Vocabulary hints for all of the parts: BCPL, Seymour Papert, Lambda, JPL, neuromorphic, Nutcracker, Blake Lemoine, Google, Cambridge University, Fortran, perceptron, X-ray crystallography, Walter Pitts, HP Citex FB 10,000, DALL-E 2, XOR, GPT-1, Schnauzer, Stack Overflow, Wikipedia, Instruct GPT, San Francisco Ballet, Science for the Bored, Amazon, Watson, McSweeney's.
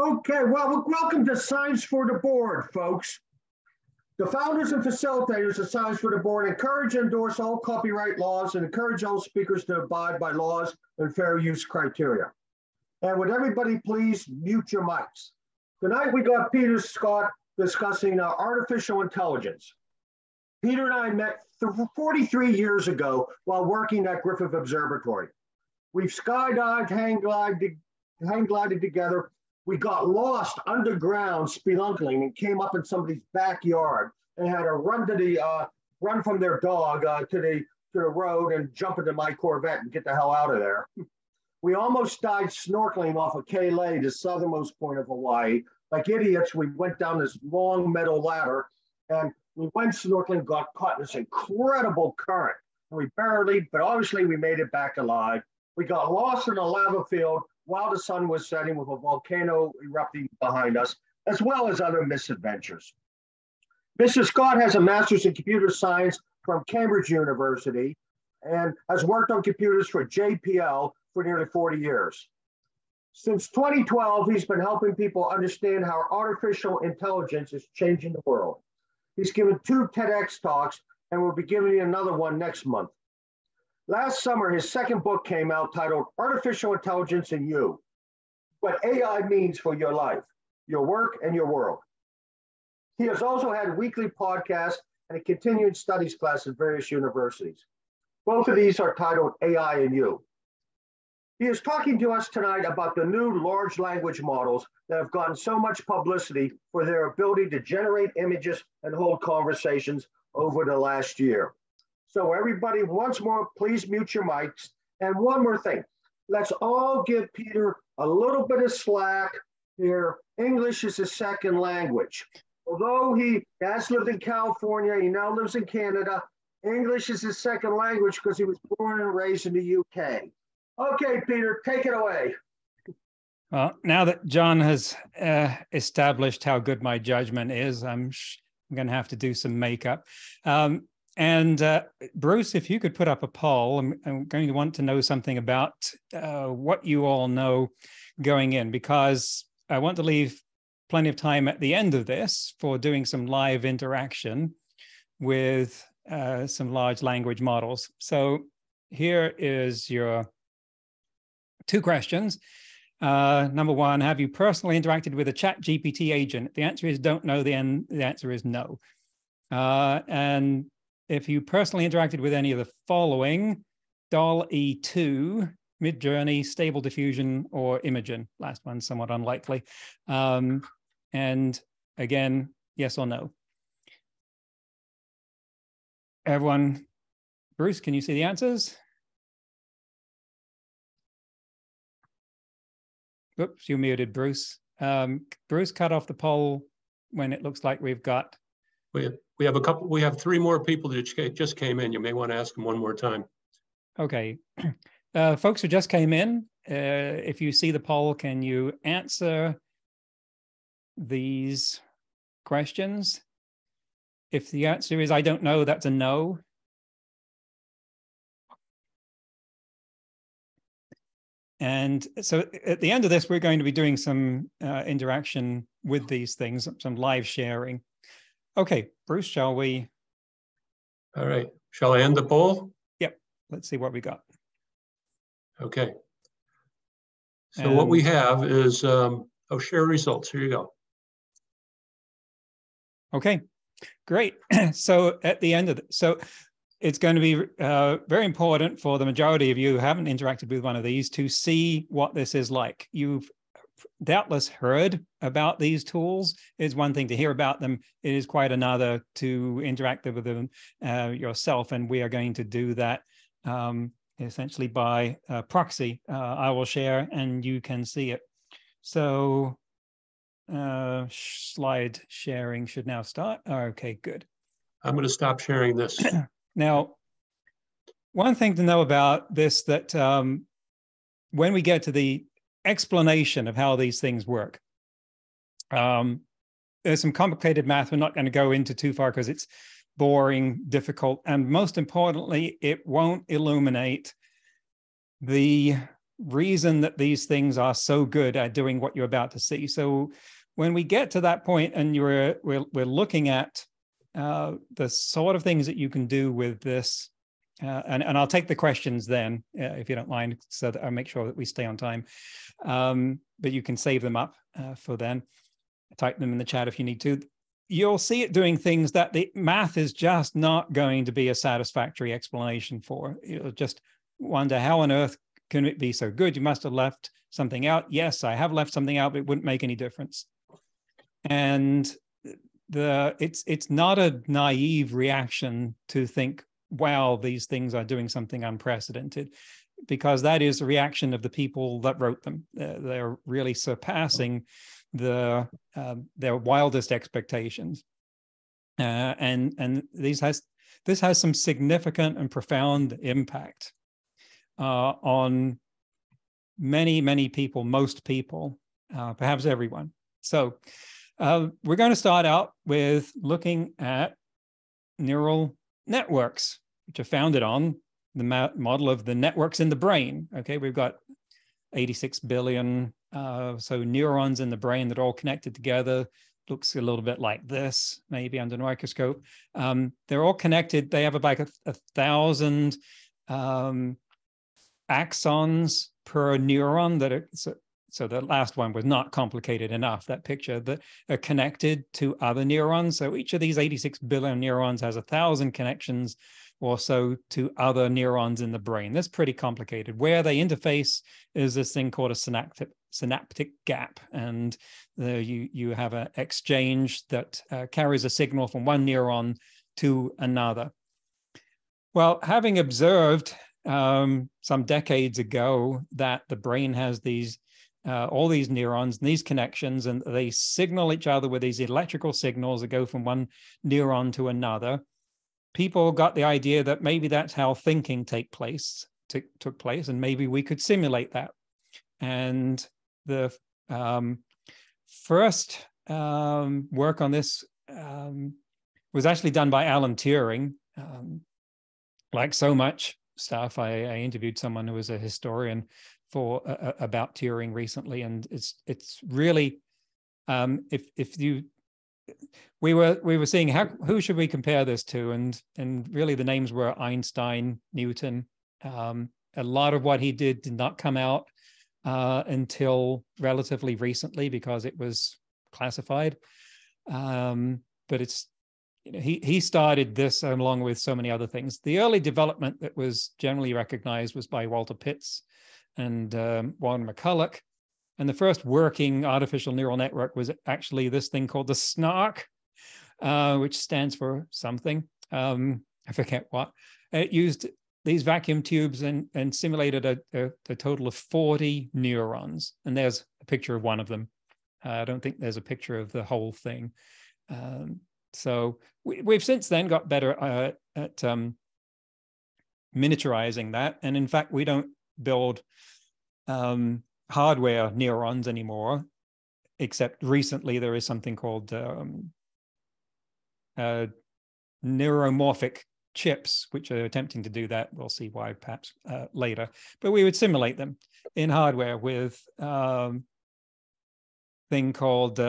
Okay, well, welcome to Science for the Bored, folks. The founders and facilitators of Science for the Bored encourage and endorse all copyright laws and encourage all speakers to abide by laws and fair use criteria. And would everybody please mute your mics. Tonight we got Peter Scott discussing artificial intelligence. Peter and I met 43 years ago while working at Griffith Observatory. We've skydived, hang glided together. We got lost underground spelunking and came up in somebody's backyard and had a run to the run from their dog to the road and jump into my Corvette and get the hell out of there. We almost died snorkeling off of Kauai, the southernmost point of Hawaii. Like idiots, we went down this long metal ladder and we went snorkeling, got caught in this incredible current. We barely, but obviously we made it back alive. We got lost in a lava field while the sun was setting with a volcano erupting behind us, as well as other misadventures. Mr. Scott has a master's in computer science from Cambridge University and has worked on computers for JPL for nearly 40 years. Since 2012, he's been helping people understand how artificial intelligence is changing the world. He's given 2 TEDx talks and will be giving another one next month. Last summer, his second book came out titled Artificial Intelligence in You, What AI Means for Your Life, Your Work, and Your World. He has also had weekly podcasts and a continuing studies class at various universities. Both of these are titled AI in You. He is talking to us tonight about the new large language models that have gotten so much publicity for their ability to generate images and hold conversations over the last year. So everybody, once more, please mute your mics. And one more thing, let's all give Peter a little bit of slack here. English is his second language. Although he has lived in California, he now lives in Canada, English is his second language because he was born and raised in the UK. Okay, Peter, take it away. Well, now that John has established how good my judgment is, I'm going to have to do some makeup. And Bruce, if you could put up a poll, I'm going to want to know something about what you all know going in, because I want to leave plenty of time at the end of this for doing some live interaction with some large language models. So here is your 2 questions. Number 1, have you personally interacted with a ChatGPT agent? The answer is don't know. The answer is no. And if you personally interacted with any of the following, DALL-E 2, Midjourney, Stable Diffusion, or Imogen. Last one, somewhat unlikely. And again, yes or no. Everyone, Bruce, can you see the answers? Oops, you're muted, Bruce. Bruce, cut off the poll when it looks like we've got... We have 3 more people that just came in. You may want to ask them one more time. Okay. Folks who just came in, if you see the poll, can you answer these questions? If the answer is, I don't know, that's a no. And so at the end of this, we're going to be doing some interaction with these things, some live sharing. Okay, Bruce, shall we? All right, shall I end the poll? Yep, let's see what we got. Okay, so what we have is, oh, share results, here you go. Okay, great. So at the end of it, so it's going to be very important for the majority of you who haven't interacted with one of these to see what this is like. You've doubtless heard about these tools. It's one thing to hear about them. It is quite another to interact with them yourself. And we are going to do that essentially by proxy. I will share and you can see it. So slide sharing should now start. Okay, good. I'm going to stop sharing this. Now, one thing to know about this, that when we get to the explanation of how these things work. There's some complicated math we're not going to go into too far because it's boring, difficult, and most importantly, it won't illuminate the reason that these things are so good at doing what you're about to see. So when we get to that point and we're looking at the sort of things that you can do with this, and I'll take the questions then, if you don't mind, so that I'll make sure that we stay on time, but you can save them up for then. Type them in the chat if you need to. You'll see it doing things that the math is just not going to be a satisfactory explanation for. You'll just wonder, how on earth can it be so good? You must have left something out. Yes, I have left something out, but it wouldn't make any difference. And it's not a naive reaction to think, wow, these things are doing something unprecedented, because that is the reaction of the people that wrote them. They're really surpassing their wildest expectations, and this has some significant and profound impact on many people, most people, perhaps everyone. So we're going to start out with looking at neural networks, which are founded on the model of the networks in the brain. Okay, we've got 86 billion so neurons in the brain that are all connected together. Looks a little bit like this, maybe under a microscope. They're all connected. They have about a 1,000 axons per neuron that are, so the last one was not complicated enough, that picture, that are connected to other neurons. So each of these 86 billion neurons has 1,000 connections or so to other neurons in the brain. That's pretty complicated. Where they interface is this thing called a synaptic gap. And you have an exchange that carries a signal from one neuron to another. Well, having observed some decades ago that the brain has these all these neurons and these connections, and they signal each other with these electrical signals that go from one neuron to another, people got the idea that maybe that's how thinking took place, and maybe we could simulate that. And the first work on this was actually done by Alan Turing. Like so much stuff, I interviewed someone who was a historian for about Turing recently, and it's really we were seeing who should we compare this to, and really the names were Einstein, Newton. A lot of what he did not come out until relatively recently because it was classified. But it's, you know, he started this along with so many other things. The early development that was generally recognized was by Walter Pitts and Warren McCulloch. And the first working artificial neural network was actually this thing called the SNARK, which stands for something. I forget what. It used these vacuum tubes and simulated a total of 40 neurons. And there's a picture of one of them. I don't think there's a picture of the whole thing. So we've since then got better at miniaturizing that. And in fact, we don't build hardware neurons anymore, except recently there is something called neuromorphic chips, which are attempting to do that. We'll see why perhaps later, but we would simulate them in hardware with thing called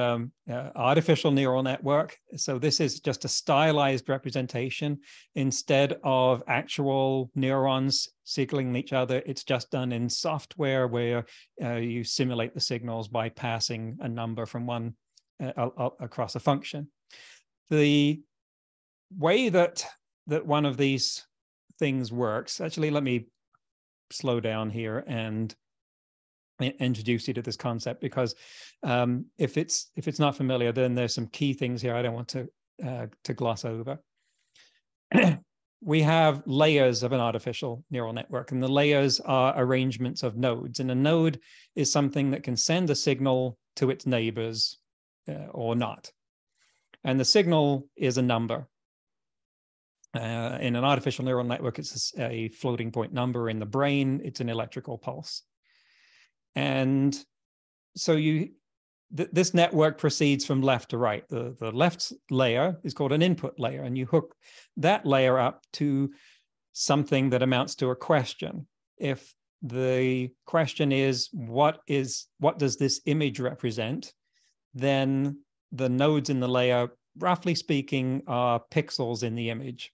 artificial neural network. So this is just a stylized representation. Instead of actual neurons signaling each other, it's just done in software where you simulate the signals by passing a number from one across a function. The way that one of these things works, actually, let me slow down here and introduce you to this concept, because if it's not familiar, then there's some key things here I don't want to gloss over. We have layers of an artificial neural network, and the layers are arrangements of nodes. And a node is something that can send a signal to its neighbors or not. And the signal is a number. In an artificial neural network, it's a floating point number. In the brain, it's an electrical pulse. And so this network proceeds from left to right. The left layer is called an input layer, and you hook that layer up to something that amounts to a question. If the question is, what does this image represent? Then the nodes in the layer, roughly speaking, are pixels in the image.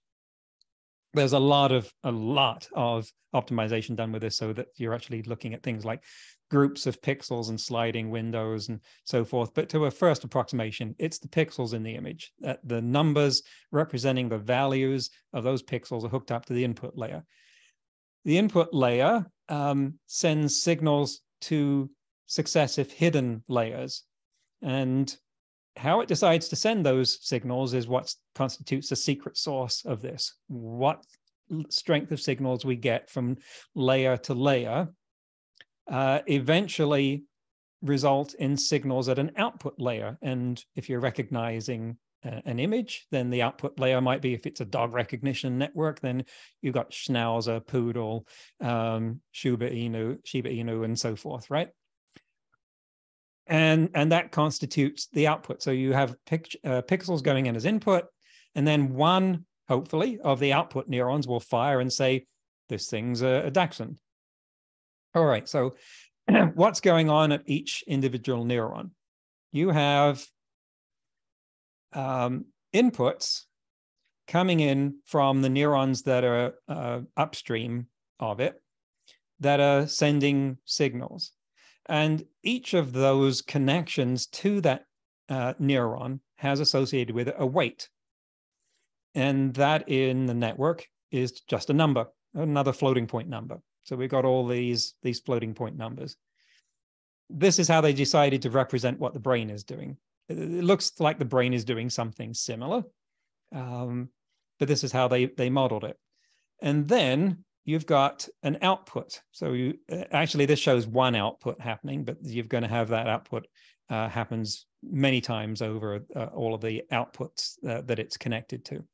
There's a lot of optimization done with this, so that you're actually looking at things like groups of pixels and sliding windows and so forth. But to a first approximation, it's the pixels in the image. The numbers representing the values of those pixels are hooked up to the input layer. The input layer sends signals to successive hidden layers. And how it decides to send those signals is what constitutes the secret source of this. What strength of signals we get from layer to layer eventually result in signals at an output layer. And if you're recognizing an image, then the output layer might be, if it's a dog recognition network, then you've got Schnauzer, Poodle, Shiba Inu, and so forth, right? And that constitutes the output. So you have pixels going in as input, and then one, hopefully, of the output neurons will fire and say, this thing's a dachshund. All right, so what's going on at each individual neuron? You have inputs coming in from the neurons that are upstream of it that are sending signals. And each of those connections to that neuron has associated with it a weight. And that in the network is just a number, another floating point number. So we've got all these floating point numbers. This is how they decided to represent what the brain is doing. It looks like the brain is doing something similar, but this is how they modeled it. And then you've got an output. So you, actually, this shows one output happening, but you're going to have that output happens many times over all of the outputs that it's connected to.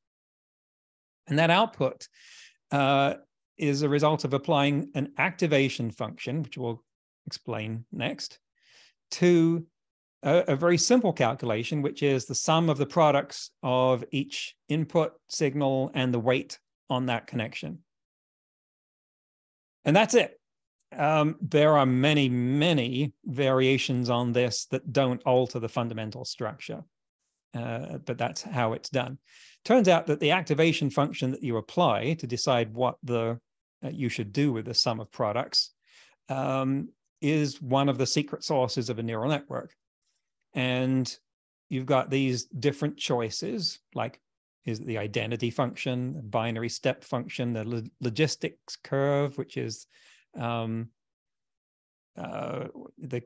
And that output is a result of applying an activation function, which we'll explain next, to a very simple calculation, which is the sum of the products of each input signal and the weight on that connection. And that's it. There are many, many variations on this that don't alter the fundamental structure, but that's how it's done. Turns out that the activation function that you apply to decide what you should do with the sum of products is one of the secret sources of a neural network. And you've got these different choices, like is the identity function, binary step function, the logistics curve, which is they're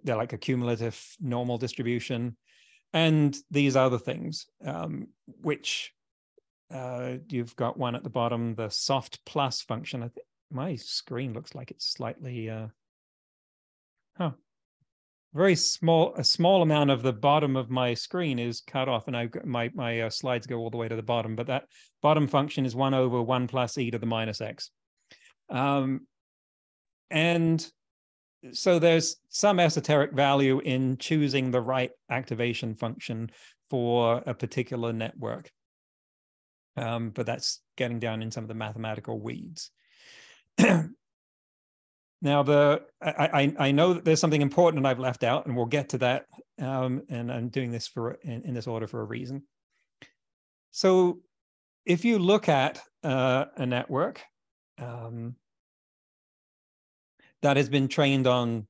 like a cumulative normal distribution, and these other things, which you've got one at the bottom, the soft plus function. I think my screen looks like it's slightly, very small. A small amount of the bottom of my screen is cut off, and my slides go all the way to the bottom. But that bottom function is 1/(1 plus e to the minus x). And so there's some esoteric value in choosing the right activation function for a particular network. But that's getting down in some of the mathematical weeds. Now, I know that there's something important I've left out, and we'll get to that. And I'm doing this in this order for a reason. So if you look at a network that has been trained on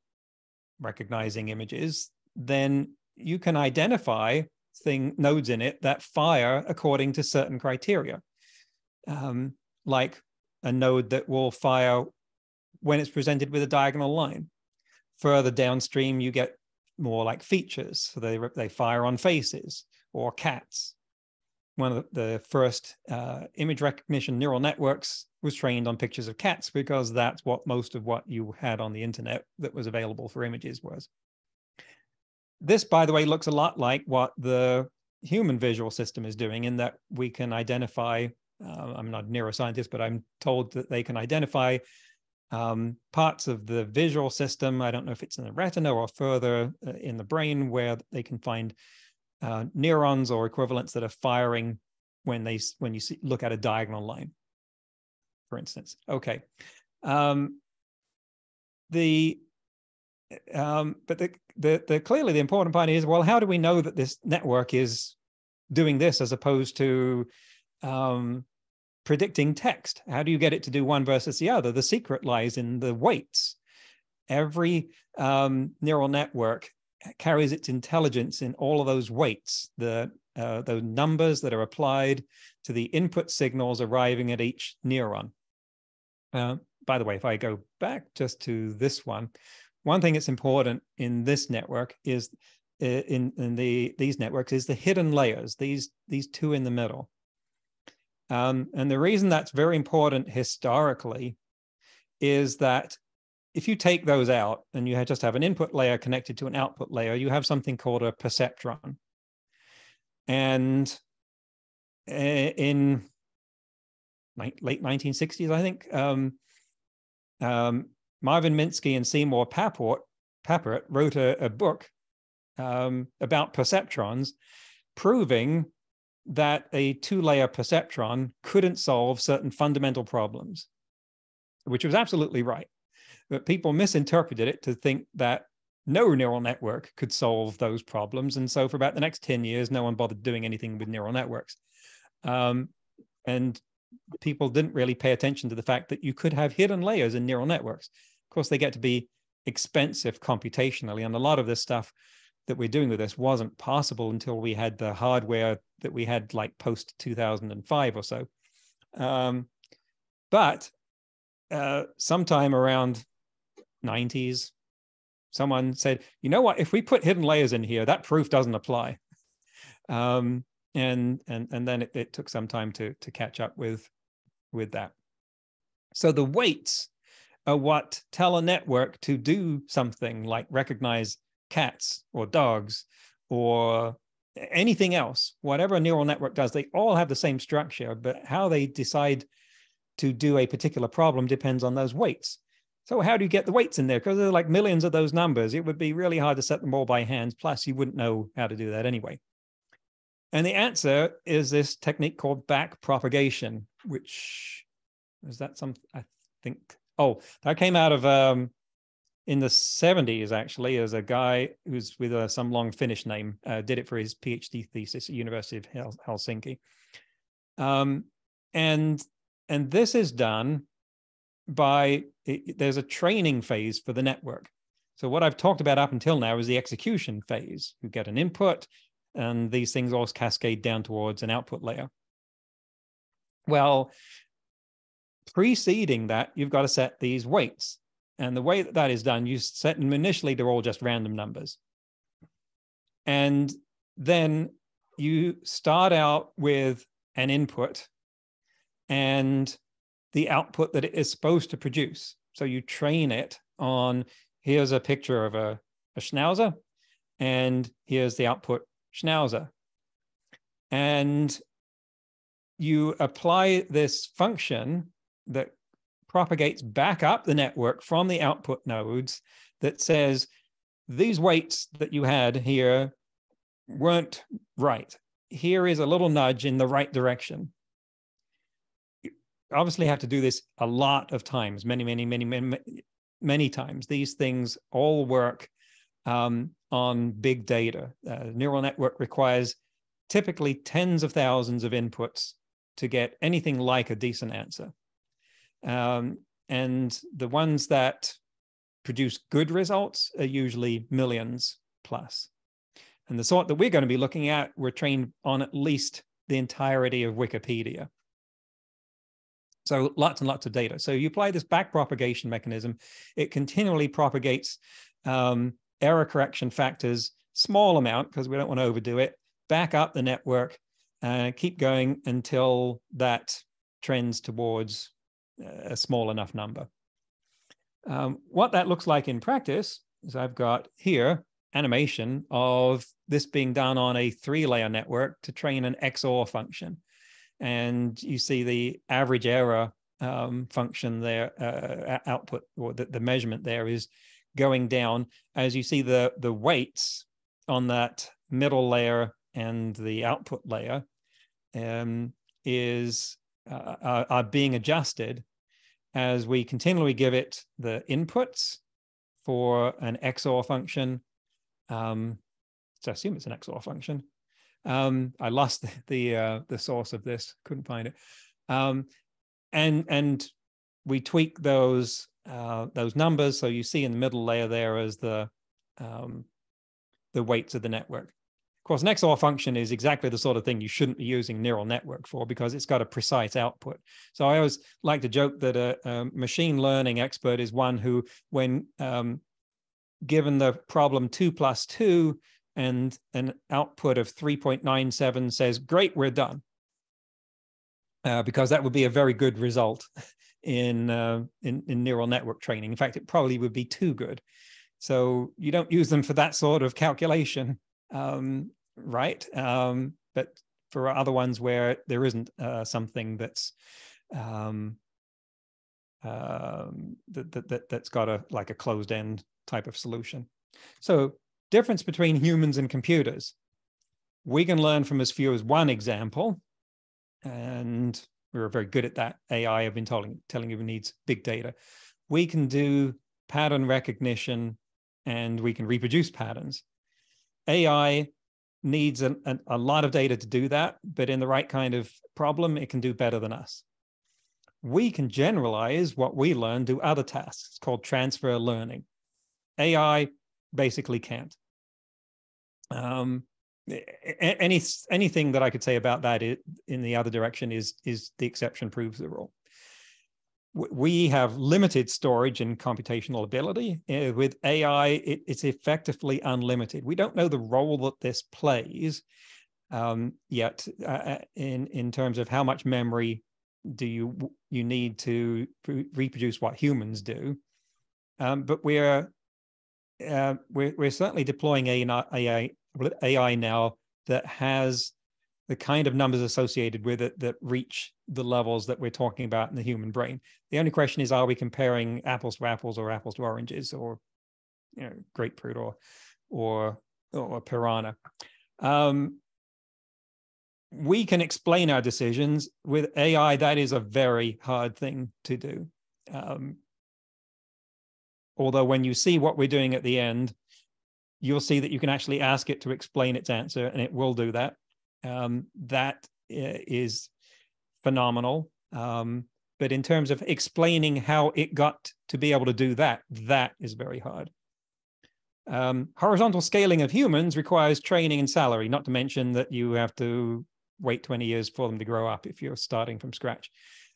recognizing images, then you can identify nodes in it that fire according to certain criteria, like a node that will fire when it's presented with a diagonal line. Further downstream, you get more like features. So they fire on faces or cats. One of the first image recognition neural networks was trained on pictures of cats, because that's what most of what you had on the internet that was available for images was. This, by the way, looks a lot like what the human visual system is doing, in that we can identify, I'm not a neuroscientist, but I'm told that they can identify parts of the visual system. I don't know if it's in the retina or further in the brain, where they can find neurons or equivalents that are firing when you look at a diagonal line, for instance. Okay. But clearly the important part is, well, how do we know that this network is doing this as opposed to predicting text? How do you get it to do one versus the other? The secret lies in the weights. Every neural network carries its intelligence in all of those weights, those numbers that are applied to the input signals arriving at each neuron. By the way, if I go back just to this one, one thing that's important in this network is in these networks is the hidden layers, these two in the middle. And the reason that's very important historically is that if you take those out and you just have an input layer connected to an output layer, you have something called a perceptron. And in late 1960s, I think, Marvin Minsky and Seymour Papert wrote a book about perceptrons, proving that a two-layer perceptron couldn't solve certain fundamental problems, which was absolutely right. But people misinterpreted it to think that no neural network could solve those problems. And so for about the next 10 years, no one bothered doing anything with neural networks. And people didn't really pay attention to the fact that you could have hidden layers in neural networks. Of course, they get to be expensive computationally. And a lot of this stuff that we're doing with this wasn't possible until we had the hardware that we had like post 2005 or so. But sometime around 90s, someone said, you know what, if we put hidden layers in here, that proof doesn't apply. And then it took some time to catch up with that. So the weights are what tell a network to do something like recognize cats or dogs or anything else. Whatever a neural network does, they all have the same structure, but how they decide to do a particular problem depends on those weights. So how do you get the weights in there? Because there are like millions of those numbers. It would be really hard to set them all by hand. Plus, you wouldn't know how to do that anyway. And the answer is this technique called back propagation, which is that something I think, oh, that came out of in the 70s, actually, as a guy who's with some long Finnish name, did it for his PhD thesis at University of Helsinki. And this is done by, there's a training phase for the network. So what I've talked about up until now is the execution phase. You get an input, and these things all cascade down towards an output layer. Well, preceding that, you've got to set these weights. And the way that that is done, you set them initially, they're all just random numbers. And then you start out with an input and the output that it is supposed to produce. So you train it on, here's a picture of a Schnauzer, and here's the output Schnauzer. And you apply this function that propagates back up the network from the output nodes that says, these weights that you had here weren't right. Here is a little nudge in the right direction. You obviously have to do this a lot of times, many times. These things all work on big data. Neural network requires typically tens of thousands of inputs to get anything like a decent answer. And the ones that produce good results are usually millions plus. And the sort that we're going to be looking at, we're trained on at least the entirety of Wikipedia. So lots and lots of data. So you apply this back propagation mechanism. It continually propagates error correction factors, small amount, because we don't want to overdo it, back up the network, keep going until that trends towards a small enough number. What that looks like in practice is I've got here animation of this being done on a three-layer network to train an XOR function. And you see the average error function there, output, or the measurement there is going down as you see the weights on that middle layer and the output layer are being adjusted as we continually give it the inputs for an XOR function. So I assume it's an XOR function. I lost the source of this, couldn't find it. And we tweak those numbers. So you see in the middle layer there is the weights of the network. Of course, an XOR function is exactly the sort of thing you shouldn't be using neural network for, because it's got a precise output. So I always like to joke that a machine learning expert is one who, when given the problem 2 + 2 and an output of 3.97, says, great, we're done. Because that would be a very good result in neural network training. In fact, it probably would be too good. So you don't use them for that sort of calculation, right? But for other ones where there isn't something that's got like a closed end type of solution. So difference between humans and computers. We can learn from as few as one example, and we were very good at that. AI, I've been telling you, needs big data. We can do pattern recognition, and we can reproduce patterns. AI needs a lot of data to do that, but in the right kind of problem, it can do better than us. We can generalize what we learn to other tasks. It's called transfer learning. AI basically can't. Anything that I could say about that in the other direction is the exception proves the rule. We have limited storage and computational ability. With AI, it's effectively unlimited. We don't know the role that this plays yet in terms of how much memory do you need to reproduce what humans do, but we're certainly deploying AI now that has the kind of numbers associated with it that reach the levels that we're talking about in the human brain. The only question is, are we comparing apples to apples or apples to oranges, or grapefruit or piranha? We can explain our decisions. With AI, that is a very hard thing to do. Although when you see what we're doing at the end, you'll see that you can actually ask it to explain its answer, and it will do that. That is phenomenal. But in terms of explaining how it got to be able to do that, that is very hard. Horizontal scaling of humans requires training and salary, not to mention that you have to wait 20 years for them to grow up if you're starting from scratch.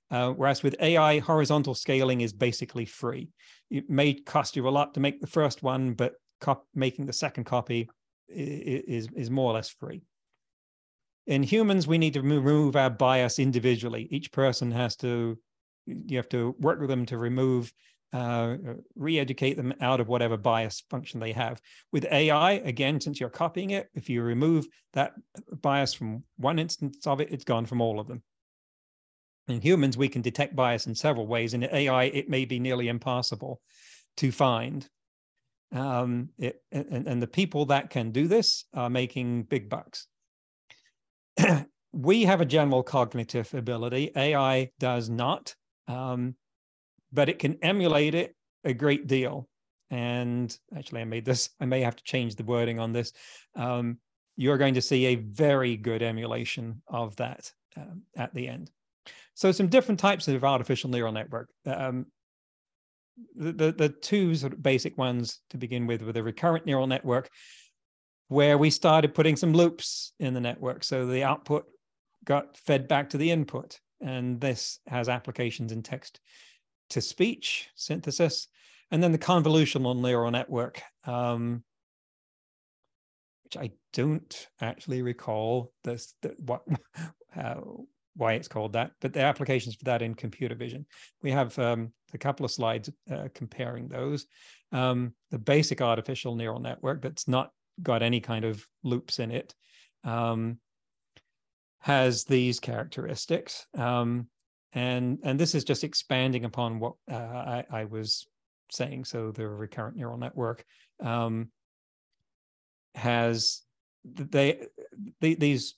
Whereas with AI, horizontal scaling is basically free. It may cost you a lot to make the first one, but making the second copy is more or less free. In humans, we need to remove our bias individually. Each person you have to work with them to remove, re-educate them out of whatever bias function they have. With AI, again, since you're copying it, if you remove that bias from one instance of it, it's gone from all of them. In humans, we can detect bias in several ways. In AI, it may be nearly impossible to find. And the people that can do this are making big bucks. We have a general cognitive ability. AI does not, but it can emulate it a great deal. And actually, I may have to change the wording on this. You're going to see a very good emulation of that at the end. So some different types of artificial neural network. The two sort of basic ones to begin with were the recurrent neural network, where we started putting some loops in the network. So the output got fed back to the input. And this has applications in text-to-speech synthesis. And then the convolutional neural network, which I don't actually recall why it's called that, but there are applications for that in computer vision. We have a couple of slides comparing those. The basic artificial neural network that's not got any kind of loops in it, has these characteristics. And this is just expanding upon what I was saying. So the recurrent neural network has, these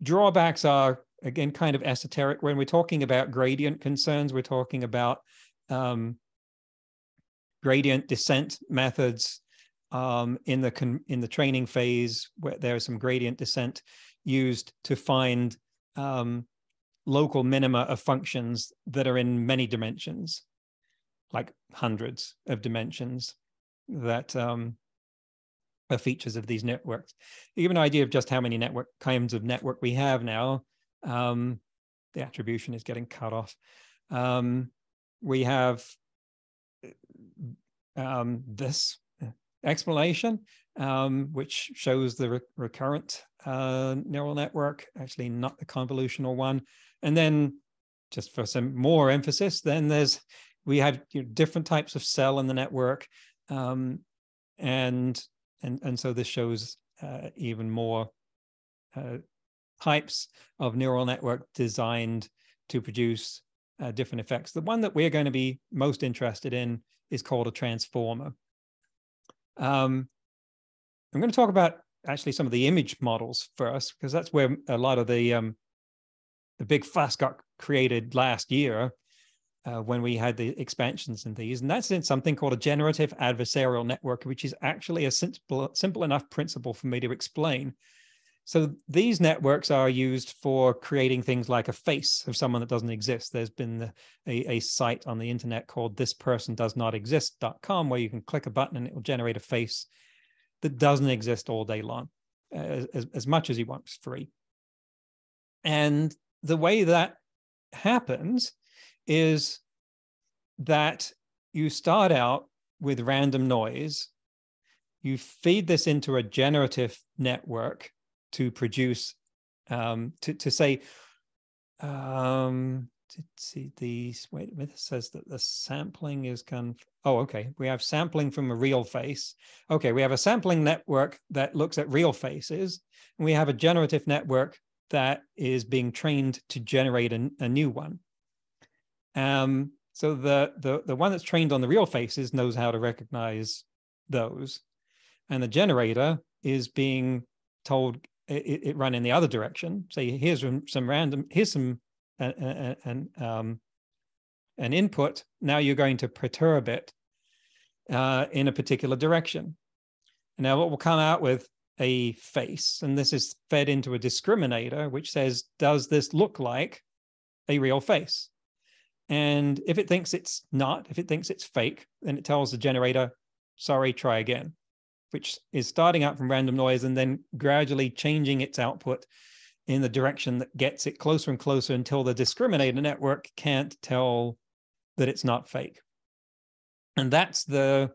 drawbacks are, again, kind of esoteric. When we're talking about gradient concerns, we're talking about gradient descent methods in the training phase, where there is some gradient descent used to find local minima of functions that are in many dimensions, like hundreds of dimensions that are features of these networks. To give an idea of just how many kinds of network we have now, the attribution is getting cut off. We have this explanation, which shows the recurrent neural network, actually not the convolutional one. And then just for some more emphasis, then we have different types of cell in the network. And so this shows even more types of neural network designed to produce different effects. The one that we're going to be most interested in is called a transformer. I'm going to talk about actually some of the image models first, because that's where a lot of the big fuss got created last year when we had the expansions in these. And that's in something called a generative adversarial network, which is actually a simple enough principle for me to explain. So these networks are used for creating things like a face of someone that doesn't exist. There's been a site on the internet called thispersondoesnotexist.com where you can click a button and it will generate a face that doesn't exist all day long, as much as you want, for free. And the way that happens is that you start out with random noise, you feed this into a generative network to produce, it says that the sampling is we have sampling from a real face. Okay, we have a sampling network that looks at real faces, and we have a generative network that is being trained to generate a new one. So the one that's trained on the real faces knows how to recognize those, and the generator is being told it run in the other direction. So here's an input. Now you're going to perturb it in a particular direction. Now it will come out with a face, and this is fed into a discriminator, which says, does this look like a real face? And if it thinks it's not, if it thinks it's fake, then it tells the generator, sorry, try again, which is starting out from random noise and then gradually changing its output in the direction that gets it closer and closer until the discriminator network can't tell that it's not fake. And that's the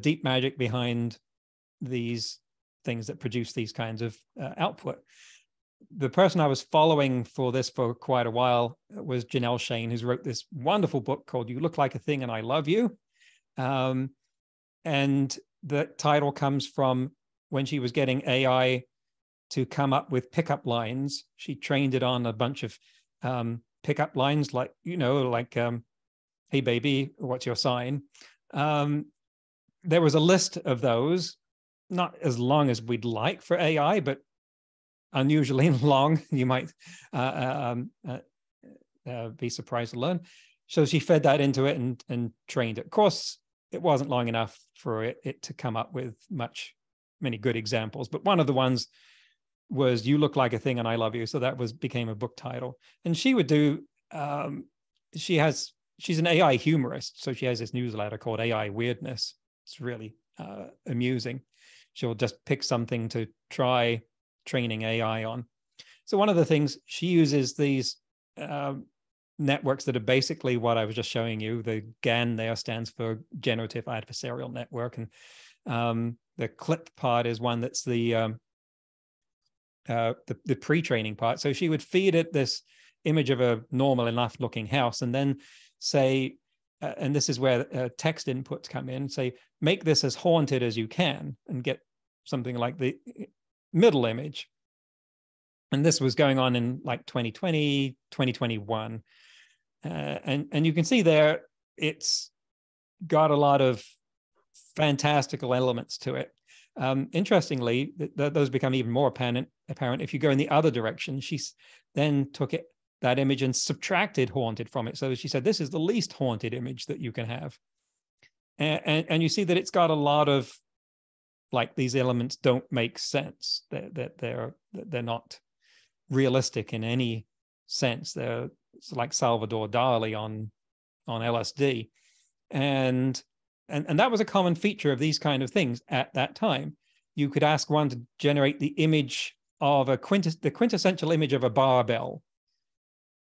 deep magic behind these things that produce these kinds of output. The person I was following for this for quite a while was Janelle Shane, who's wrote this wonderful book called You Look Like a Thing and I Love You. And the title comes from when she was getting AI to come up with pickup lines. She trained it on a bunch of pickup lines, like hey, baby, what's your sign? There was a list of those, not as long as we'd like for AI, but unusually long. You might be surprised to learn. So she fed that into it and trained it. Of course, it wasn't long enough for it to come up with many good examples. But one of the ones was You Look Like a Thing and I Love You. So that became a book title. And she would do, she's an AI humorist. So she has this newsletter called AI Weirdness. It's really amusing. She'll just pick something to try training AI on. So one of the things she uses these networks that are basically what I was just showing you. The GAN there stands for generative adversarial network, and the CLIP part is one that's the pre-training part. So she would feed it this image of a normal enough looking house, and then say, and this is where text inputs come in. Say, make this as haunted as you can, and get something like the middle image. And this was going on in like 2020, 2021. And you can see there, it's got a lot of fantastical elements to it. Interestingly, those become even more apparent if you go in the other direction. She then took that image and subtracted haunted from it. So she said, this is the least haunted image that you can have. And you see that it's got a lot of, like, these elements don't make sense, they're not realistic in any sense. They're, it's like Salvador Dali on LSD. And that was a common feature of these kind of things at that time. You could ask one to generate the image of a quintessential image of a barbell.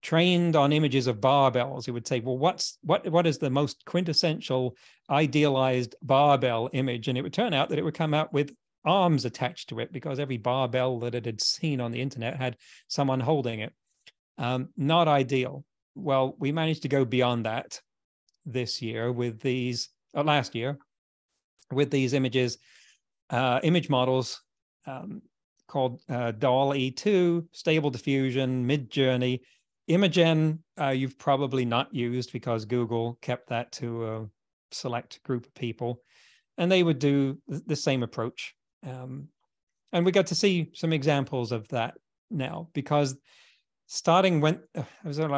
Trained on images of barbells, it would say, well, what is the most quintessential idealized barbell image? And it would turn out that it would come out with arms attached to it, because every barbell that it had seen on the internet had someone holding it. Not ideal. Well, we managed to go beyond that this year with these, last year, with these images, image models called DALL-E 2, Stable Diffusion, Midjourney. Imogen, you've probably not used, because Google kept that to a select group of people, and they would do the same approach. And we got to see some examples of that now, because starting when, I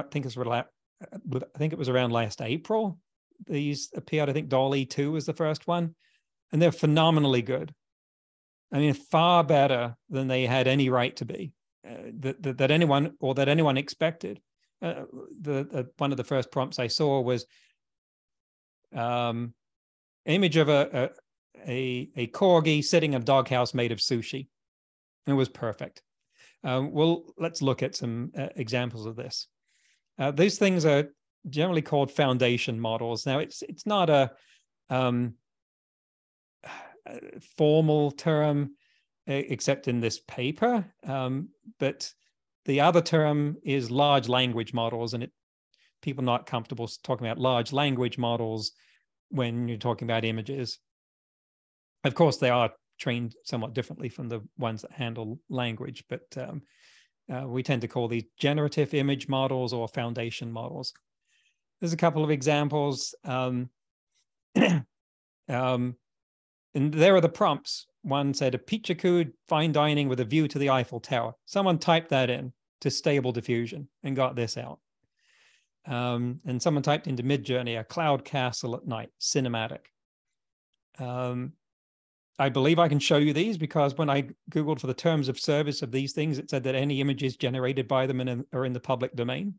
think it was around last April, these appeared. I think DALL-E 2 was the first one, and they're phenomenally good. I mean, far better than they had any right to be, that anyone expected. One of the first prompts I saw was image of a corgi sitting in a doghouse made of sushi. It was perfect. Well, let's look at some examples of this. These things are generally called foundation models. Now, it's not a formal term, except in this paper, but the other term is large language models, and people not comfortable talking about large language models when you're talking about images. Of course, they are trained somewhat differently from the ones that handle language, but we tend to call these generative image models or foundation models. There's a couple of examples, and there are the prompts. One said, a pizza crude, fine dining with a view to the Eiffel Tower. Someone typed that in to Stable Diffusion and got this out. And someone typed into Midjourney, a cloud castle at night, cinematic. I believe I can show you these, because when I Googled for the terms of service of these things, it said that any images generated by them are in the public domain.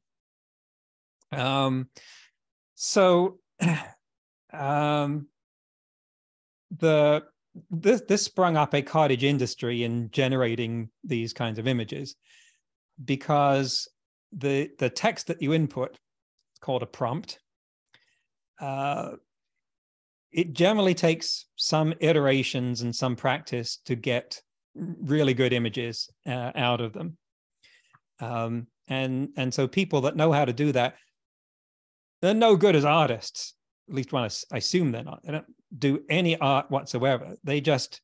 This sprung up a cottage industry in generating these kinds of images, because the text that you input, it's called a prompt, it generally takes some iterations and some practice to get really good images out of them. And so people that know how to do that, they're no good as artists. At least when I assume they're not. They don't do any art whatsoever. They just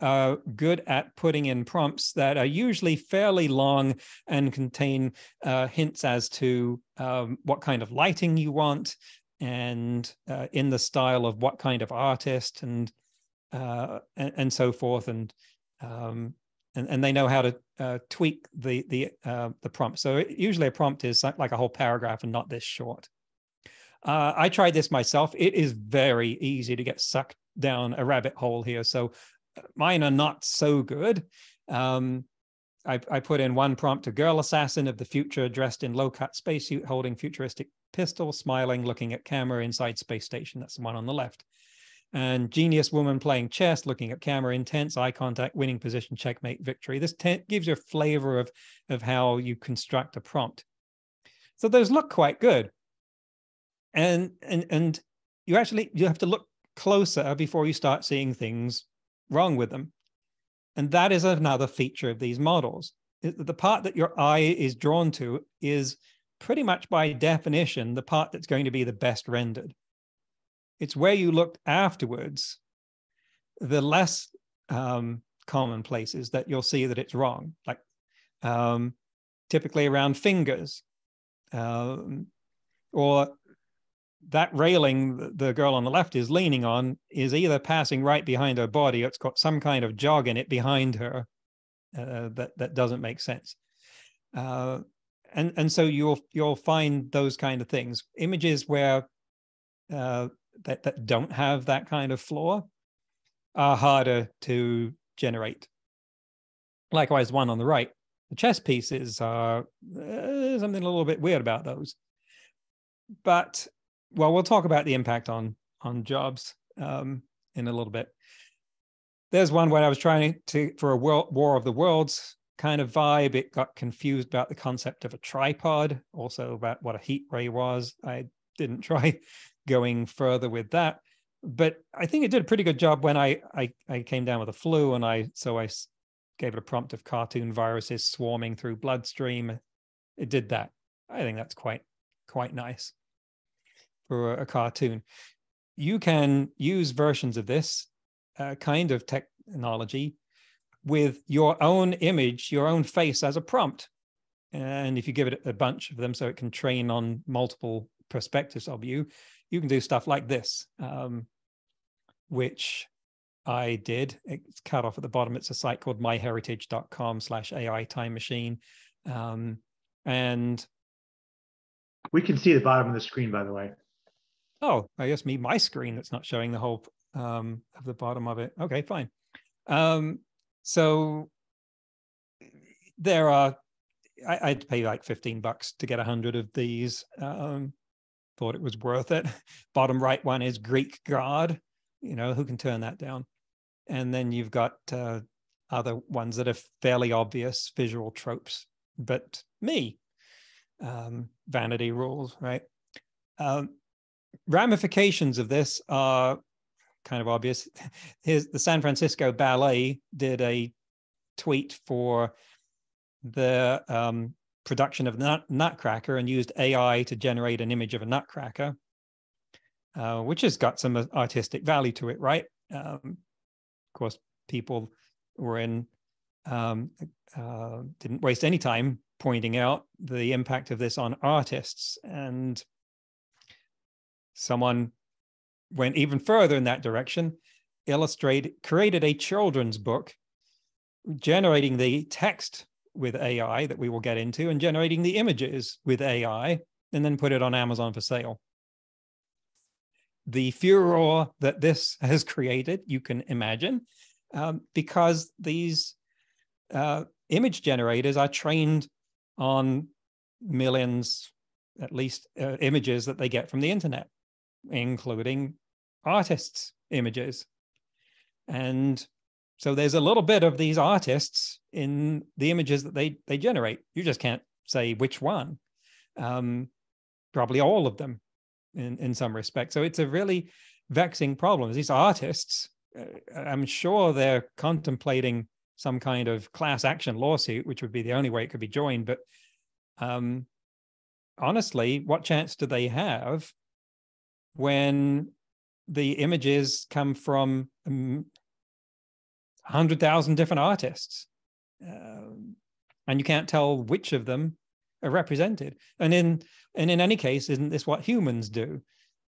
are good at putting in prompts that are usually fairly long and contain hints as to what kind of lighting you want, and in the style of what kind of artist, and so forth, and they know how to tweak the prompt. So usually a prompt is like a whole paragraph and not this short. I tried this myself. It is very easy to get sucked down a rabbit hole here. So mine are not so good. I put in one prompt, a girl assassin of the future dressed in low-cut spacesuit, holding futuristic pistol, smiling, looking at camera inside space station. That's the one on the left. And genius woman playing chess, looking at camera, intense eye contact, winning position, checkmate, victory. This gives you a flavor of how you construct a prompt. So those look quite good. And you have to look closer before you start seeing things wrong with them. And that is another feature of these models. The part that your eye is drawn to is pretty much by definition the part that's going to be the best rendered. It's where you look afterwards, the less common places that you'll see that it's wrong, like typically around fingers, or that railing the girl on the left is leaning on is either passing right behind her body, or it's got some kind of jog in it behind her that doesn't make sense. And so you'll find those kind of things. Images where that don't have that kind of flaw are harder to generate. Likewise, one on the right, the chess pieces are something a little bit weird about those. But, well, we'll talk about the impact on jobs in a little bit. There's one where I was trying to, for a War of the Worlds kind of vibe, it got confused about the concept of a tripod, also about what a heat ray was. I didn't try going further with that, but I think it did a pretty good job when I came down with a flu, and so I gave it a prompt of cartoon viruses swarming through bloodstream. It did that. I think that's quite nice for a cartoon. You can use versions of this kind of technology with your own image, your own face as a prompt. And if you give it a bunch of them so it can train on multiple perspectives of you, you can do stuff like this, which I did. It's cut off at the bottom. It's a site called myheritage.com/AI time machine. And we can see the bottom of the screen, by the way. Oh, I guess my screen that's not showing the whole of the bottom of it. Okay, fine. So there are, I'd pay like $15 to get 100 of these. Thought it was worth it. Bottom right one is Greek god. You know, who can turn that down? And then you've got other ones that are fairly obvious visual tropes, but me, vanity rules, right? Ramifications of this are kind of obvious. Here's the San Francisco Ballet did a tweet for the production of Nutcracker and used AI to generate an image of a nutcracker, which has got some artistic value to it, right? Of course, people were didn't waste any time pointing out the impact of this on artists, and someone went even further in that direction, created a children's book, generating the text with AI that we will get into, and generating the images with AI, and then put it on Amazon for sale. The furor that this has created, you can imagine, because these image generators are trained on millions, at least, images that they get from the internet, including artists' images. And so there's a little bit of these artists in the images that they generate. You just can't say which one, probably all of them. In some respects. So it's a really vexing problem. These artists, I'm sure they're contemplating some kind of class action lawsuit, which would be the only way it could be joined. But honestly, what chance do they have when the images come from 100,000 different artists? And you can't tell which of them are represented. And in any case, isn't this what humans do?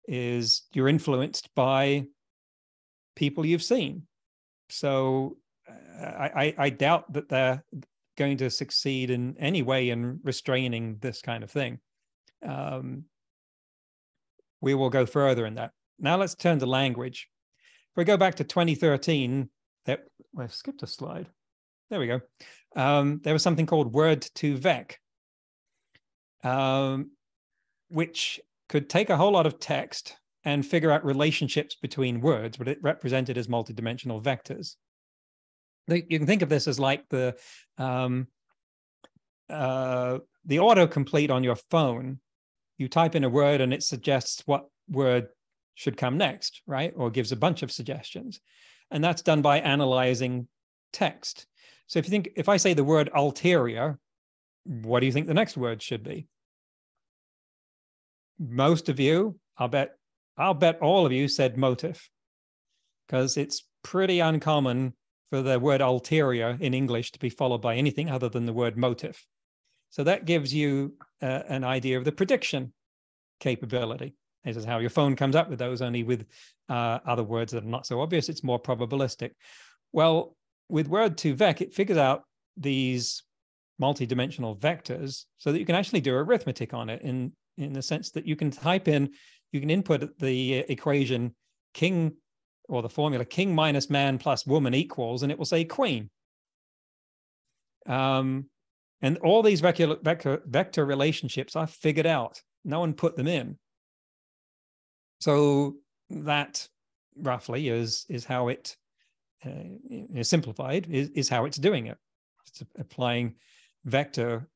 Is you're influenced by people you've seen. So I doubt that they're going to succeed in any way in restraining this kind of thing. We will go further in that. Now let's turn to language. If we go back to 2013, I've skipped a slide. There we go. There was something called Word2Vec. Which could take a whole lot of text and figure out relationships between words, but it represented as multidimensional vectors. You can think of this as like the autocomplete on your phone. You type in a word and it suggests what word should come next, right? Or gives a bunch of suggestions. And that's done by analyzing text. So if I say the word ulterior, what do you think the next word should be? Most of you, I'll bet all of you said motive, because it's pretty uncommon for the word ulterior in English to be followed by anything other than the word motive. So that gives you an idea of the prediction capability. This is how your phone comes up with those, only with other words that are not so obvious. It's more probabilistic. Well, with Word2Vec, it figures out these multi-dimensional vectors so that you can actually do arithmetic on it in the sense that you can type in you can input the equation king, or the formula king minus man plus woman equals, and it will say queen. And all these vector relationships I figured out. No one put them in. So that roughly is how it is simplified, is how it's doing it. It's applying vector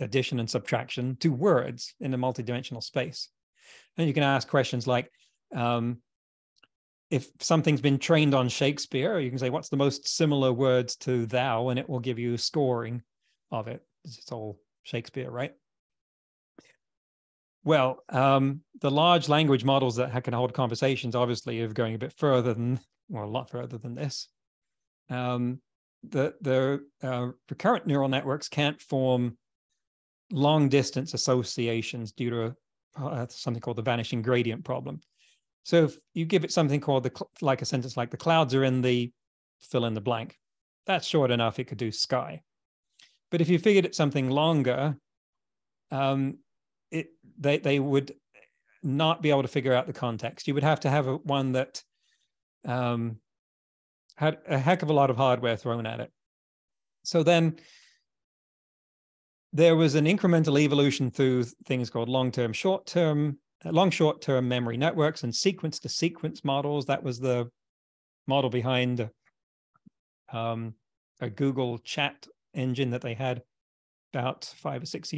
addition and subtraction to words in a multidimensional space. And you can ask questions like, if something's been trained on Shakespeare, you can say, what's the most similar words to thou? And it will give you scoring of it. It's all Shakespeare, right? Well, the large language models that can hold conversations obviously are going a bit further than, well, a lot further than this. The recurrent neural networks can't form long distance associations due to something called the vanishing gradient problem. So if you give it something called like a sentence like the clouds are in the fill in the blank, that's short enough, it could do sky. But if you figured it something longer, they would not be able to figure out the context. You would have to have one that had a heck of a lot of hardware thrown at it. So then there was an incremental evolution through things called long short-term memory networks and sequence-to-sequence models. That was the model behind a Google chat engine that they had about 5 or 6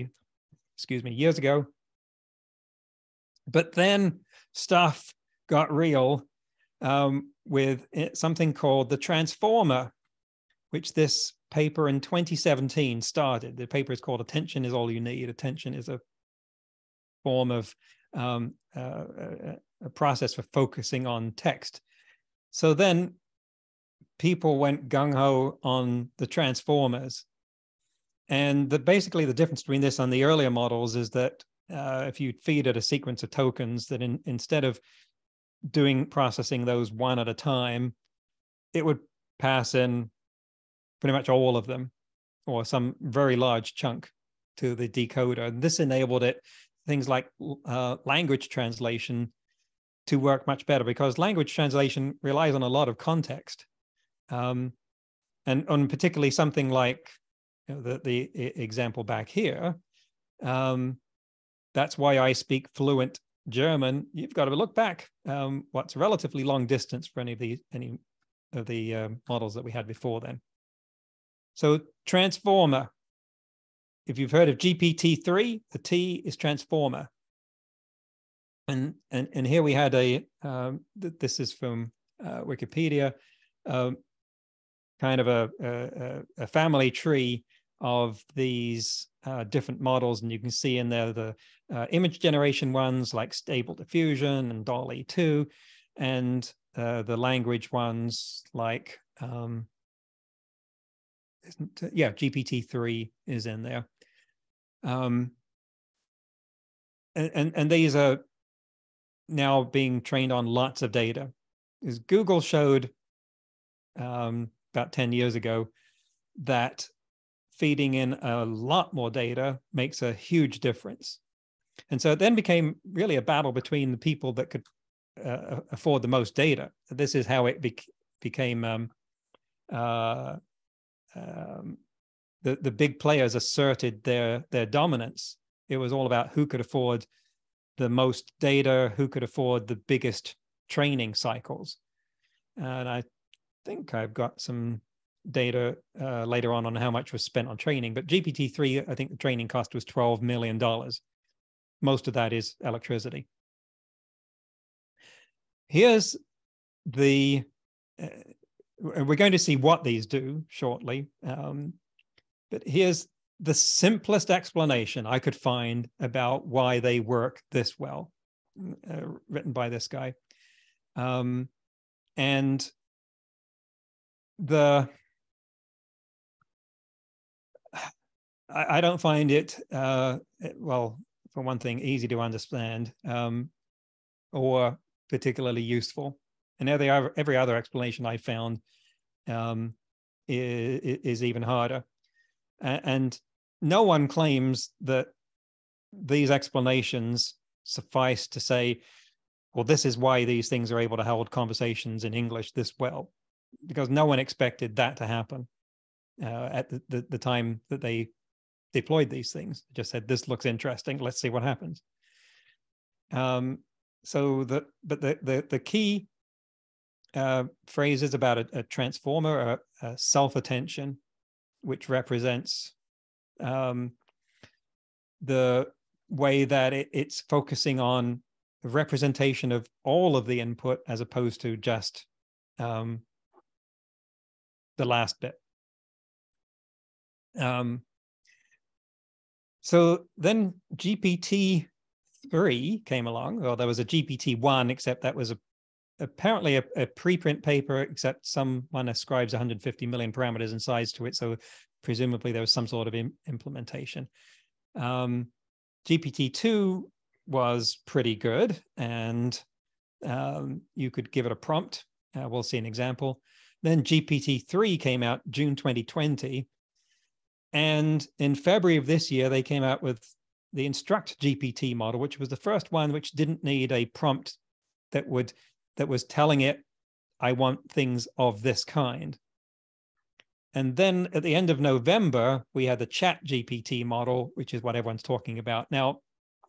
years ago. But then stuff got real with something called the transformer, which this paper in 2017 started. The paper is called Attention is All You Need. Attention is a form of a process for focusing on text. So then people went gung-ho on the transformers. And basically the difference between this and the earlier models is that if you feed it a sequence of tokens, that instead of processing those one at a time, it would pass in pretty much all of them or some very large chunk to the decoder. And this enabled it, things like language translation, to work much better, because language translation relies on a lot of context. And on particularly something like, you know, the example back here, that's why I speak fluent German. You've got to look back what's relatively long distance for any of the models that we had before then. So transformer, if you've heard of GPT-3, the T is transformer. And here we had a, this is from Wikipedia, kind of a family tree of these different models. And you can see in there the image generation ones like Stable Diffusion and DALL-E 2, and the language ones like, GPT-3 is in there. And these are now being trained on lots of data. As Google showed about 10 years ago, that feeding in a lot more data makes a huge difference. And so it then became really a battle between the people that could afford the most data. This is how it became the big players asserted their dominance. It was all about who could afford the most data, who could afford the biggest training cycles. And I think I've got some data later on how much was spent on training, but GPT-3, I think the training cost was $12 million. Most of that is electricity. Here's the, we're going to see what these do shortly, but here's the simplest explanation I could find about why they work this well, written by this guy. And I don't find it, well, for one thing, easy to understand or particularly useful. And every other explanation I found is even harder. And no one claims that these explanations suffice to say, well, this is why these things are able to hold conversations in English this well, because no one expected that to happen at the time that they deployed these things. They just said, this looks interesting, let's see what happens. So the key phrase is about a transformer, a self-attention, which represents the way that it's focusing on the representation of all of the input as opposed to just the last bit. So then GPT-3 came along, or there was a GPT-1, except that was apparently a preprint paper, except someone ascribes 150 million parameters in size to it, so presumably there was some sort of implementation. GPT-2 was pretty good, and you could give it a prompt. We'll see an example. Then GPT-3 came out June 2020. And in February of this year, they came out with the Instruct GPT model, which was the first one which didn't need a prompt that was telling it, I want things of this kind. And then at the end of November, we had the ChatGPT model, which is what everyone's talking about. Now,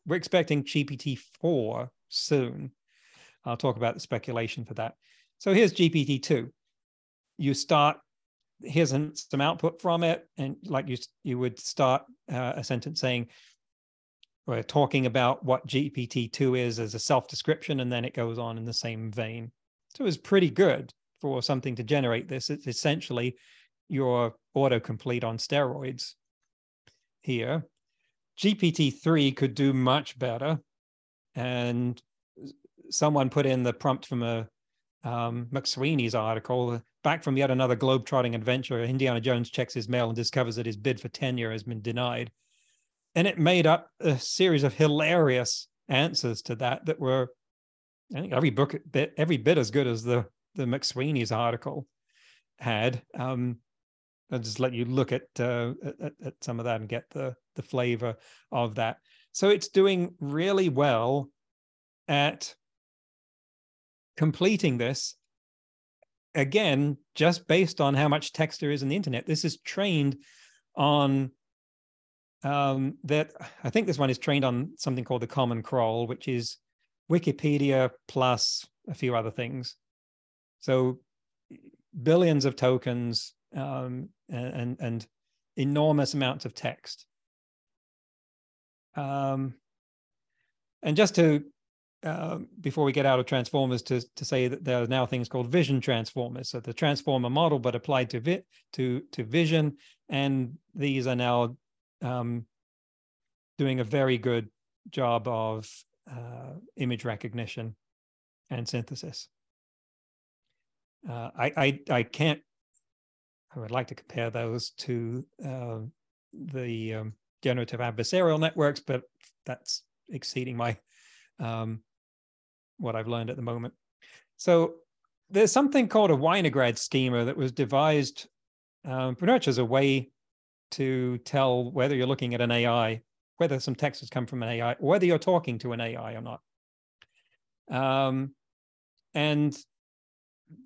we're expecting GPT-4 soon. I'll talk about the speculation for that. So here's GPT-2. You start, here's some output from it. And like you would start a sentence saying, we're talking about what GPT-2 is as a self-description, and then it goes on in the same vein. So it's pretty good for something to generate this. It's essentially your autocomplete on steroids here. GPT-3 could do much better. And someone put in the prompt from a McSweeney's article, back from yet another globe-trotting adventure, Indiana Jones checks his mail and discovers that his bid for tenure has been denied. And it made up a series of hilarious answers to that were, I think, every bit as good as the McSweeney's article had. I'll just let you look at some of that and get the flavor of that. So it's doing really well at completing this, again, just based on how much text there is in the internet. This is trained on I think this one is trained on something called the Common Crawl, which is Wikipedia plus a few other things. So billions of tokens and enormous amounts of text. And just to, before we get out of transformers, to say that there are now things called vision transformers. So the transformer model, but applied to vision. And these are now doing a very good job of image recognition and synthesis. I can't, I would like to compare those to the generative adversarial networks, but that's exceeding my what I've learned at the moment. So there's something called a Winograd schema that was devised pretty much as a way to tell whether you're looking at an AI, whether some text has come from an AI, or whether you're talking to an AI or not. And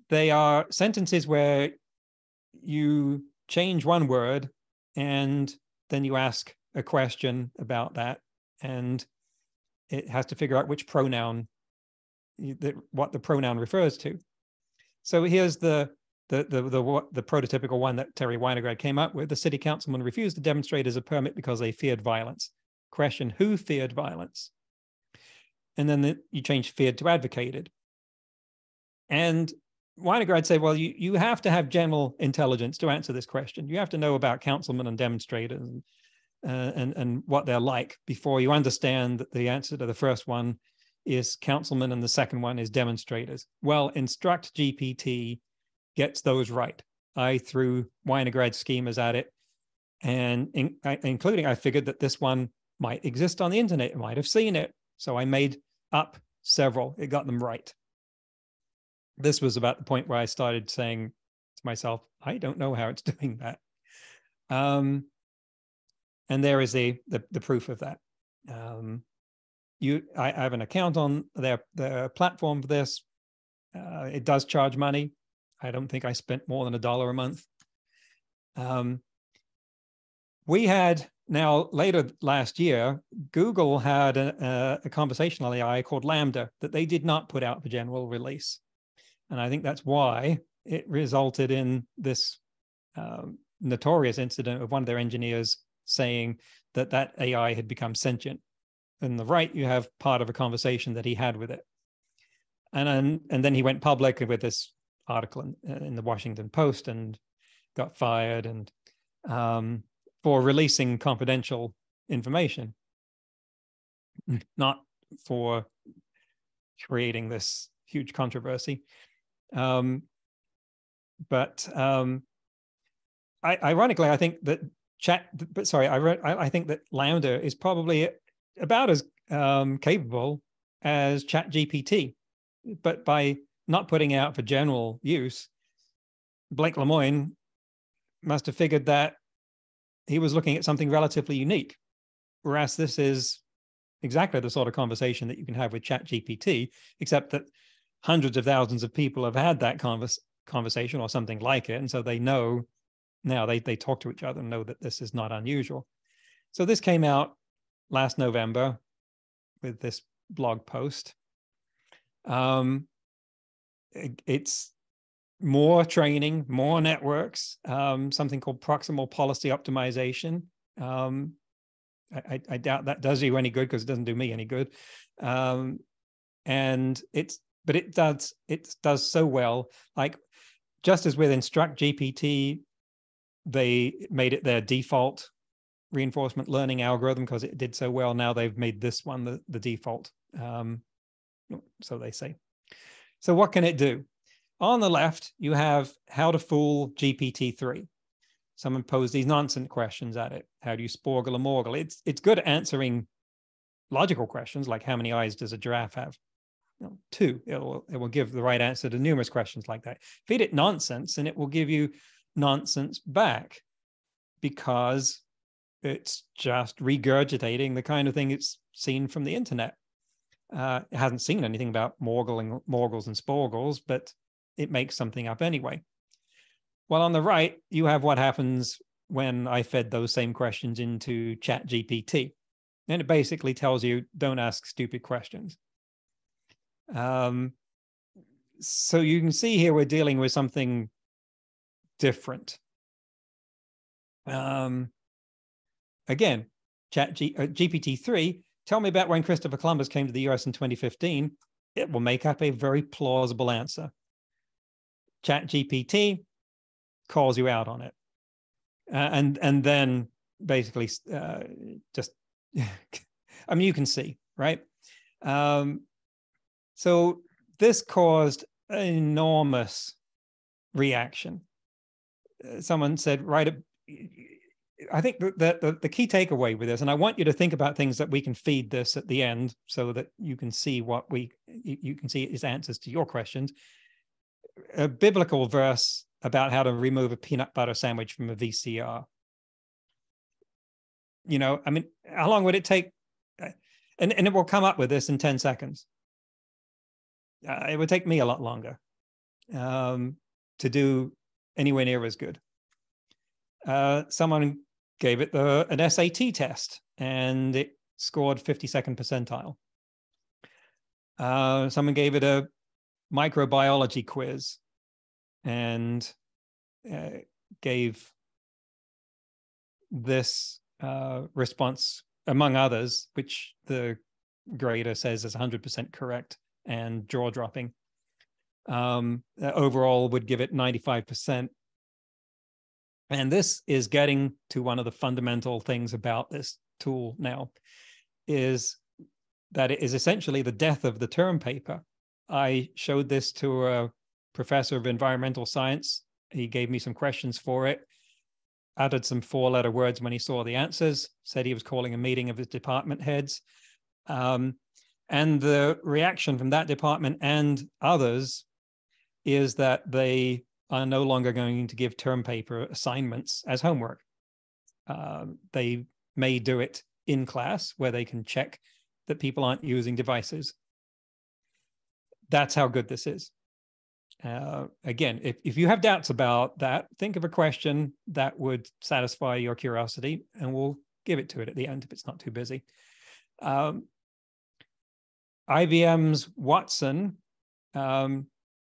they are sentences where you change one word and then you ask a question about that, and it has to figure out which pronoun, what the pronoun refers to. So here's the prototypical one that Terry Winograd came up with. The city councilman refused the demonstrators a permit because they feared violence. Question, who feared violence? And then you change feared to advocated. And Winograd said, well, you have to have general intelligence to answer this question. You have to know about councilmen and demonstrators and what they're like before you understand that the answer to the first one is councilmen and the second one is demonstrators. Well, Instruct GPT gets those right. I threw Winograd schemas at it, and I figured that this one might exist on the internet. It might have seen it. So I made up several. It got them right. This was about the point where I started saying to myself, I don't know how it's doing that. And there is the proof of that. I have an account on their platform for this. It does charge money. I don't think I spent more than $1 a month. We had now later last year, Google had a conversational AI called Lambda that they did not put out for general release. And I think that's why it resulted in this notorious incident of one of their engineers saying that that AI had become sentient. On the right, you have part of a conversation that he had with it. And then he went public with this article in the Washington Post and got fired and for releasing confidential information, not for creating this huge controversy. Ironically, I think that I think that Lambda is probably about as capable as ChatGPT, but by not putting out for general use, Blake Lemoine must have figured that he was looking at something relatively unique, whereas this is exactly the sort of conversation that you can have with ChatGPT, except that hundreds of thousands of people have had that conversation or something like it, and so they know now they talk to each other and know that this is not unusual. So this came out last November with this blog post. It's more training, more networks, something called proximal policy optimization. I doubt that does you any good because it doesn't do me any good. But it does so well. Like just as with Instruct GPT, they made it their default reinforcement learning algorithm because it did so well. Now they've made this one the default, so they say. So what can it do? On the left, you have how to fool GPT-3. Someone posed these nonsense questions at it. How do you sporgle a morgle? It's good at answering logical questions like how many eyes does a giraffe have? No, 2. It will give the right answer to numerous questions like that. Feed it nonsense and it will give you nonsense back because it's just regurgitating the kind of thing it's seen from the internet. It hasn't seen anything about morgles and sporgles, but it makes something up anyway. Well, on the right, you have what happens when I fed those same questions into ChatGPT. And it basically tells you, don't ask stupid questions. So you can see here we're dealing with something different. Again, GPT-3, tell me about when Christopher Columbus came to the US in 2015. It will make up a very plausible answer. ChatGPT calls you out on it, and then basically just I mean you can see, right? So this caused an enormous reaction. Someone said, right, I think that the key takeaway with this, and I want you to think about things that we can feed this at the end so that you can see what you can see is answers to your questions. A biblical verse about how to remove a peanut butter sandwich from a VCR. You know, I mean, how long would it take? And it will come up with this in 10 seconds. It would take me a lot longer to do anywhere near as good. Someone gave it an SAT test and it scored 52nd percentile. Someone gave it a microbiology quiz and gave this response, among others, which the grader says is 100% correct and jaw-dropping. Overall would give it 95%. And this is getting to one of the fundamental things about this tool now, is that it is essentially the death of the term paper. I showed this to a professor of environmental science. He gave me some questions for it, added some 4-letter words when he saw the answers, said he was calling a meeting of his department heads. And the reaction from that department and others is that they are no longer going to give term paper assignments as homework. They may do it in class where they can check that people aren't using devices. That's how good this is. Again, if you have doubts about that, think of a question that would satisfy your curiosity, and we'll give it to it at the end if it's not too busy. IBM's Watson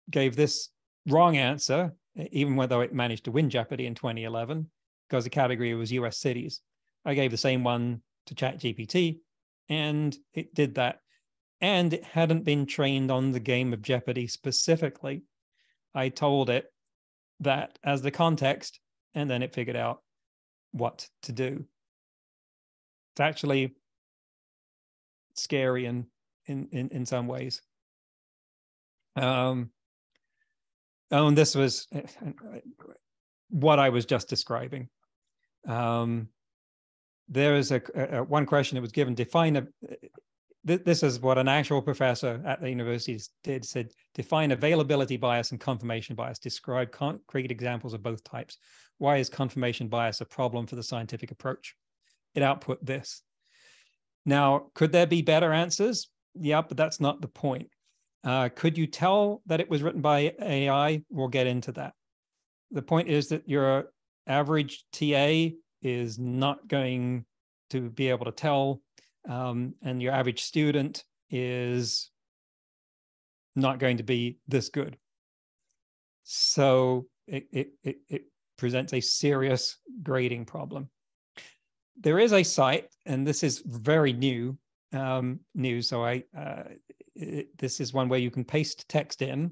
gave this wrong answer, even though it managed to win Jeopardy in 2011, because the category was US cities. I gave the same one to ChatGPT, and it did that. And it hadn't been trained on the game of Jeopardy specifically. I told it that as the context, and then it figured out what to do. It's actually scary in some ways. And this was what I was just describing. There is one question that was given, define a... This is what an actual professor at the university did, said, define availability bias and confirmation bias. Describe concrete examples of both types. Why is confirmation bias a problem for the scientific approach? It output this. Now, could there be better answers? Yeah, but that's not the point. Could you tell that it was written by AI? We'll get into that. The point is that your average TA is not going to be able to tell, and your average student is not going to be this good. So it presents a serious grading problem. There is a site, and this is very new, so this is one where you can paste text in,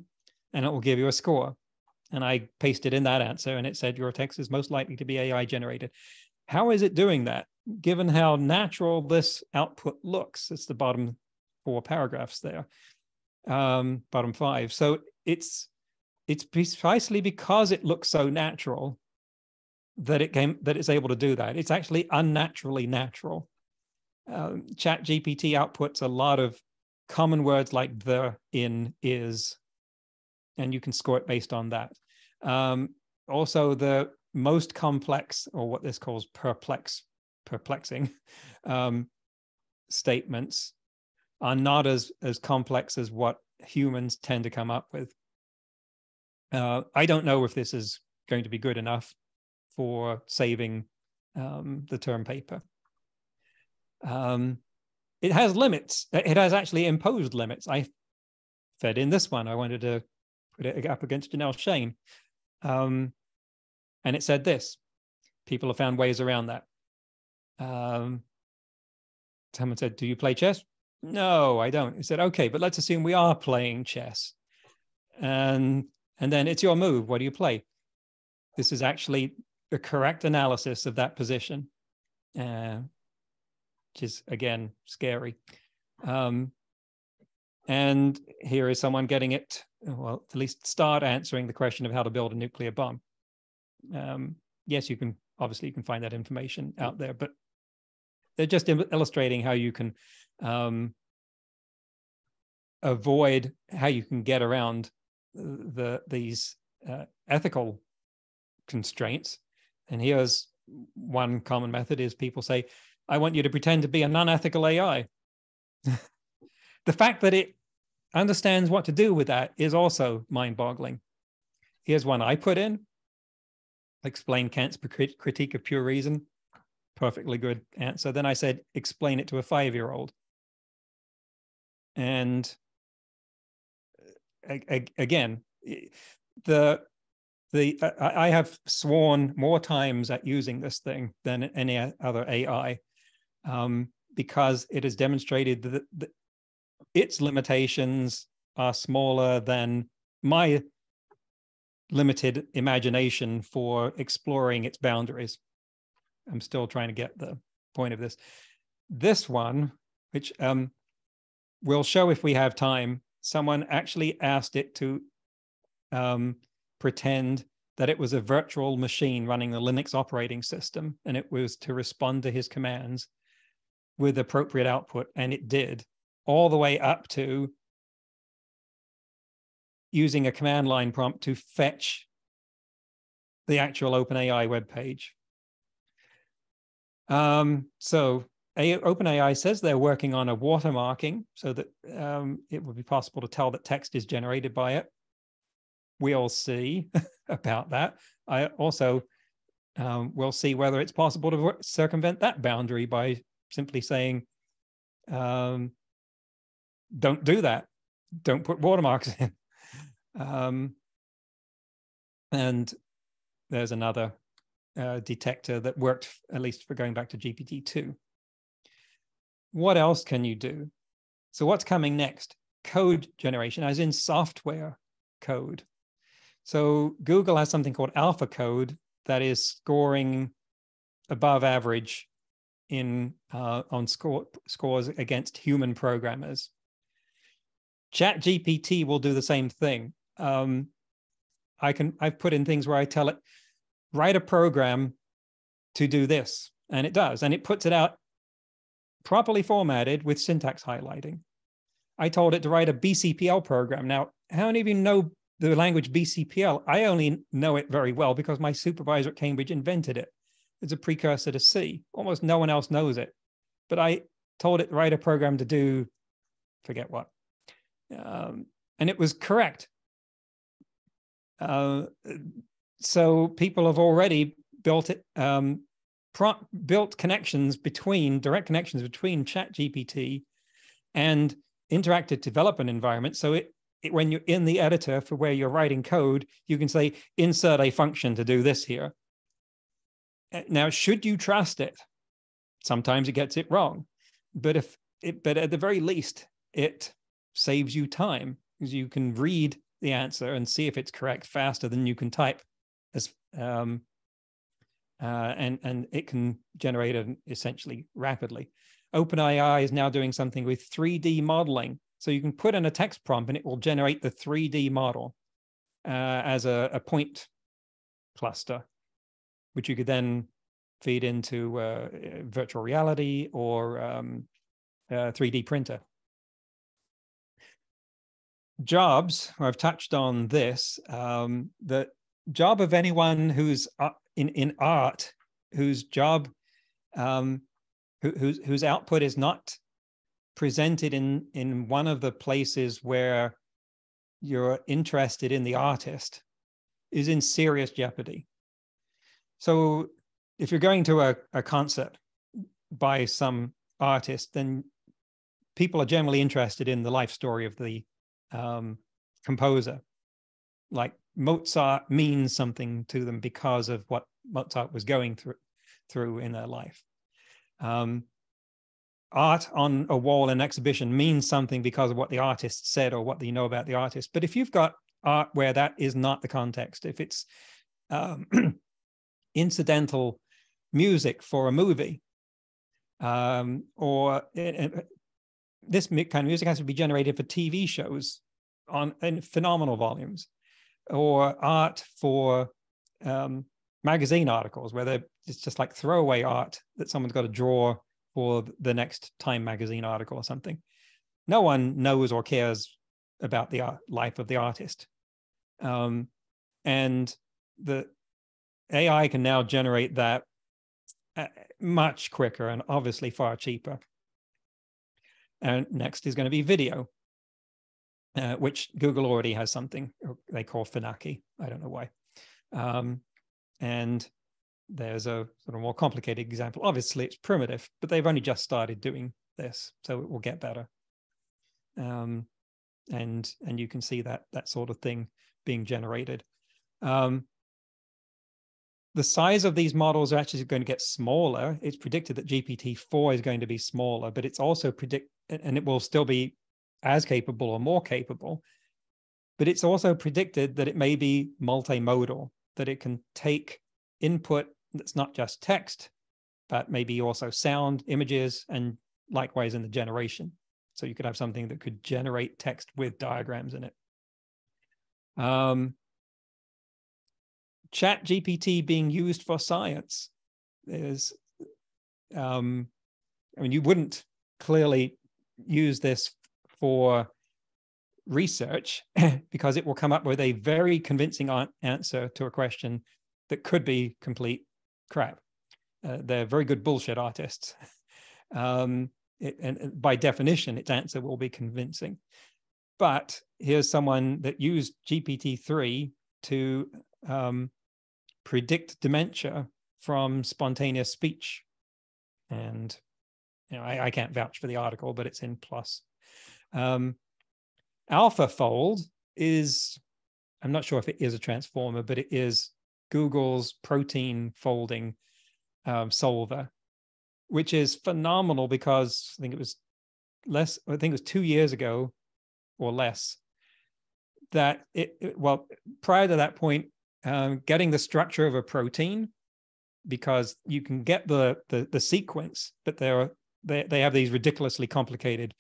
and it will give you a score. And I pasted in that answer, and it said your text is most likely to be AI generated. How is it doing that, given how natural this output looks? It's the bottom four paragraphs there, bottom five. So it's precisely because it looks so natural that it's able to do that. It's actually unnaturally natural. ChatGPT outputs a lot of common words like the, in, is, and you can score it based on that. Also, the most complex, or what this calls perplexing statements, are not as complex as what humans tend to come up with. I don't know if this is going to be good enough for saving the term paper. It has limits. It has actually imposed limits. I fed in this one. I wanted to put it up against Janelle Shane. And it said this. People have found ways around that. Someone said, do you play chess? No, I don't. It said, okay, but let's assume we are playing chess. And then it's your move. What do you play? This is actually the correct analysis of that position, which is, again, scary. And here is someone getting it, well, at least start answering the question of how to build a nuclear bomb. Yes, you can, obviously you can find that information out there, but they're just illustrating how you can avoid, how you can get around these ethical constraints. And here's one common method is people say, I want you to pretend to be a non-ethical AI. The fact that it understands what to do with that is also mind-boggling. Here's one I put in. Explain Kant's critique of pure reason. Perfectly good answer. Then I said, explain it to a 5-year-old. And again, I have sworn more times at using this thing than any other AI, because it has demonstrated that its limitations are smaller than my limited imagination for exploring its boundaries. I'm still trying to get the point of this. This one, which we'll show if we have time, someone actually asked it to pretend that it was a virtual machine running the Linux operating system, and it was to respond to his commands with appropriate output, and it did, all the way up to using a command line prompt to fetch the actual OpenAI webpage. So OpenAI says they're working on a watermarking so that it would be possible to tell that text is generated by it. We'll see about that. I also will see whether it's possible to circumvent that boundary by simply saying, don't do that. Don't put watermarks in. And there's another detector that worked, at least for going back to GPT-2. What else can you do? So what's coming next? Code generation, as in software code. So Google has something called AlphaCode that is scoring above average in on scores against human programmers. ChatGPT will do the same thing. I've put in things where I tell it, write a program to do this, and it does, and it puts it out properly formatted with syntax highlighting. I told it to write a BCPL program. Now, how many of you know the language BCPL? I only know it very well because my supervisor at Cambridge invented it. It's a precursor to C. Almost no one else knows it. But I told it to write a program to do, forget what. And it was correct. So people have already built it, built connections between, direct connections between ChatGPT and interactive development environments. So it when you're in the editor for where you're writing code, you can say, insert a function to do this here. Now, should you trust it? Sometimes it gets it wrong, but at the very least, it saves you time because you can read the answer and see if it's correct faster than you can type, as and it can generate it essentially rapidly. OpenAI is now doing something with 3D modeling. So you can put in a text prompt and it will generate the 3D model as a point cluster, which you could then feed into virtual reality or 3D printer. Jobs, I've touched on this, the job of anyone who's in art, whose job, whose output is not presented in one of the places where you're interested in the artist, is in serious jeopardy. So if you're going to a concert by some artist, then people are generally interested in the life story of the composer. Like Mozart means something to them because of what Mozart was going through in their life. Art on a wall in an exhibition means something because of what the artist said or what you know about the artist. But if you've got art where that is not the context, if it's incidental music for a movie, or this kind of music has to be generated for TV shows in phenomenal volumes, or art for magazine articles where it's just like throwaway art that someone's got to draw for the next Time magazine article or something. No one knows or cares about the life of the artist. And the AI can now generate that much quicker and obviously far cheaper. And next is going to be video, which Google already has something they call Funaki. I don't know why. And there's a sort of more complicated example. Obviously, it's primitive, but they've only just started doing this, so it will get better. And you can see that sort of thing being generated. The size of these models are actually going to get smaller. It's predicted that GPT-4 is going to be smaller, but it's also and it will still be as capable or more capable, but it's also predicted that it may be multimodal, that it can take input that's not just text, but maybe also sound, images, and likewise in the generation. So you could have something that could generate text with diagrams in it. ChatGPT being used for science is, I mean, you wouldn't clearly use this for research because it will come up with a very convincing answer to a question that could be complete crap. They're very good bullshit artists. And by definition, its answer will be convincing. But here's someone that used GPT-3 to predict dementia from spontaneous speech. And you know, I can't vouch for the article, but it's in PLOS. AlphaFold is, I'm not sure if it is a transformer, but it is Google's protein folding solver, which is phenomenal because I think it was 2 years ago or less that well, prior to that point, getting the structure of a protein, because you can get the sequence, but they have these ridiculously complicated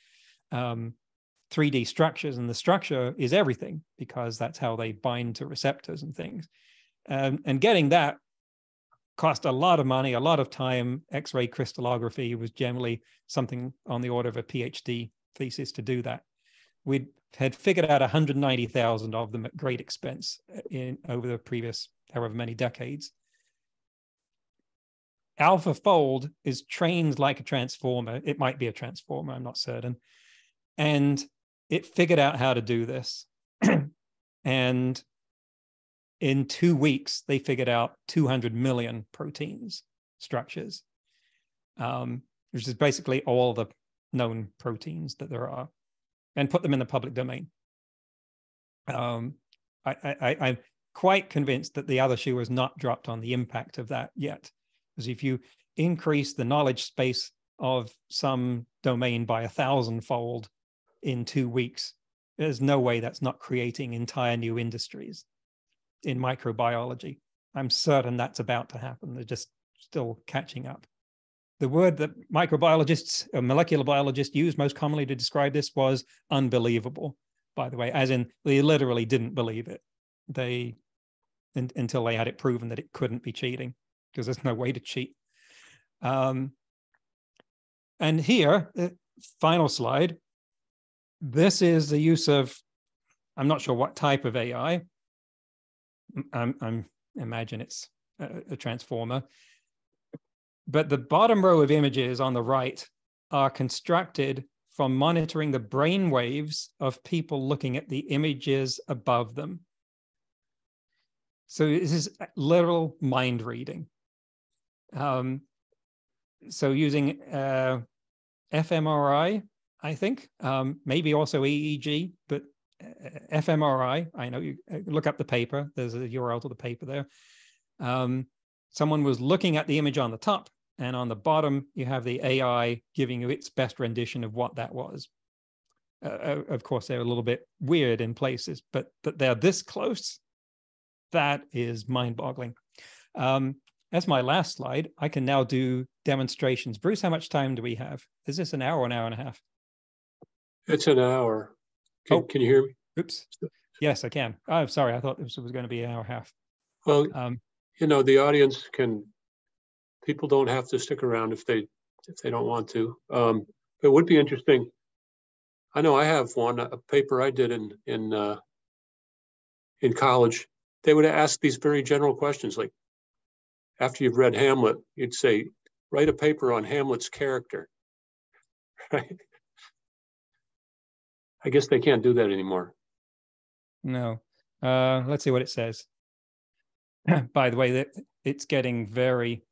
3D structures, and the structure is everything because that's how they bind to receptors and things. And getting that cost a lot of money, a lot of time. X-ray crystallography was generally something on the order of a PhD thesis to do that. We had figured out 190,000 of them at great expense over the previous however many decades. AlphaFold is trained like a transformer. It might be a transformer, I'm not certain. And it figured out how to do this. And in 2 weeks, they figured out 200 million proteins structures, which is basically all the known proteins that there are, and put them in the public domain. I'm quite convinced that the other shoe was not dropped on the impact of that yet. Because if you increase the knowledge space of some domain by 1,000-fold in 2 weeks, there's no way that's not creating entire new industries in microbiology. I'm certain that's about to happen. They're just still catching up. The word that microbiologists, or molecular biologists, use most commonly to describe this was unbelievable, by the way, as in they literally didn't believe it. Until they had it proven that it couldn't be cheating, because there's no way to cheat. And here, the final slide, this is the use of, I'm not sure what type of AI, I imagine it's a transformer. But the bottom row of images on the right are constructed from monitoring the brain waves of people looking at the images above them. So this is literal mind reading. So using fMRI, I think, maybe also EEG, but fMRI, I know you look up the paper, there's a URL to the paper there. Someone was looking at the image on the top, and on the bottom, you have the AI giving you its best rendition of what that was. Of course, they're a little bit weird in places, but that they're this close, that is mind-boggling. As my last slide, I can now do demonstrations. Bruce, how much time do we have? Is this an hour or an hour and a half? It's an hour. Can you hear me? Oops. Yes, I can. I'm sorry. I thought this was going to be an hour and a half. Well, you know, the audience people don't have to stick around if they don't want to. It would be interesting. I know I have a paper I did in college. They would ask these very general questions, like after you've read Hamlet, you'd say, write a paper on Hamlet's character, right? I guess they can't do that anymore. No. Let's see what it says. By the way, it's getting very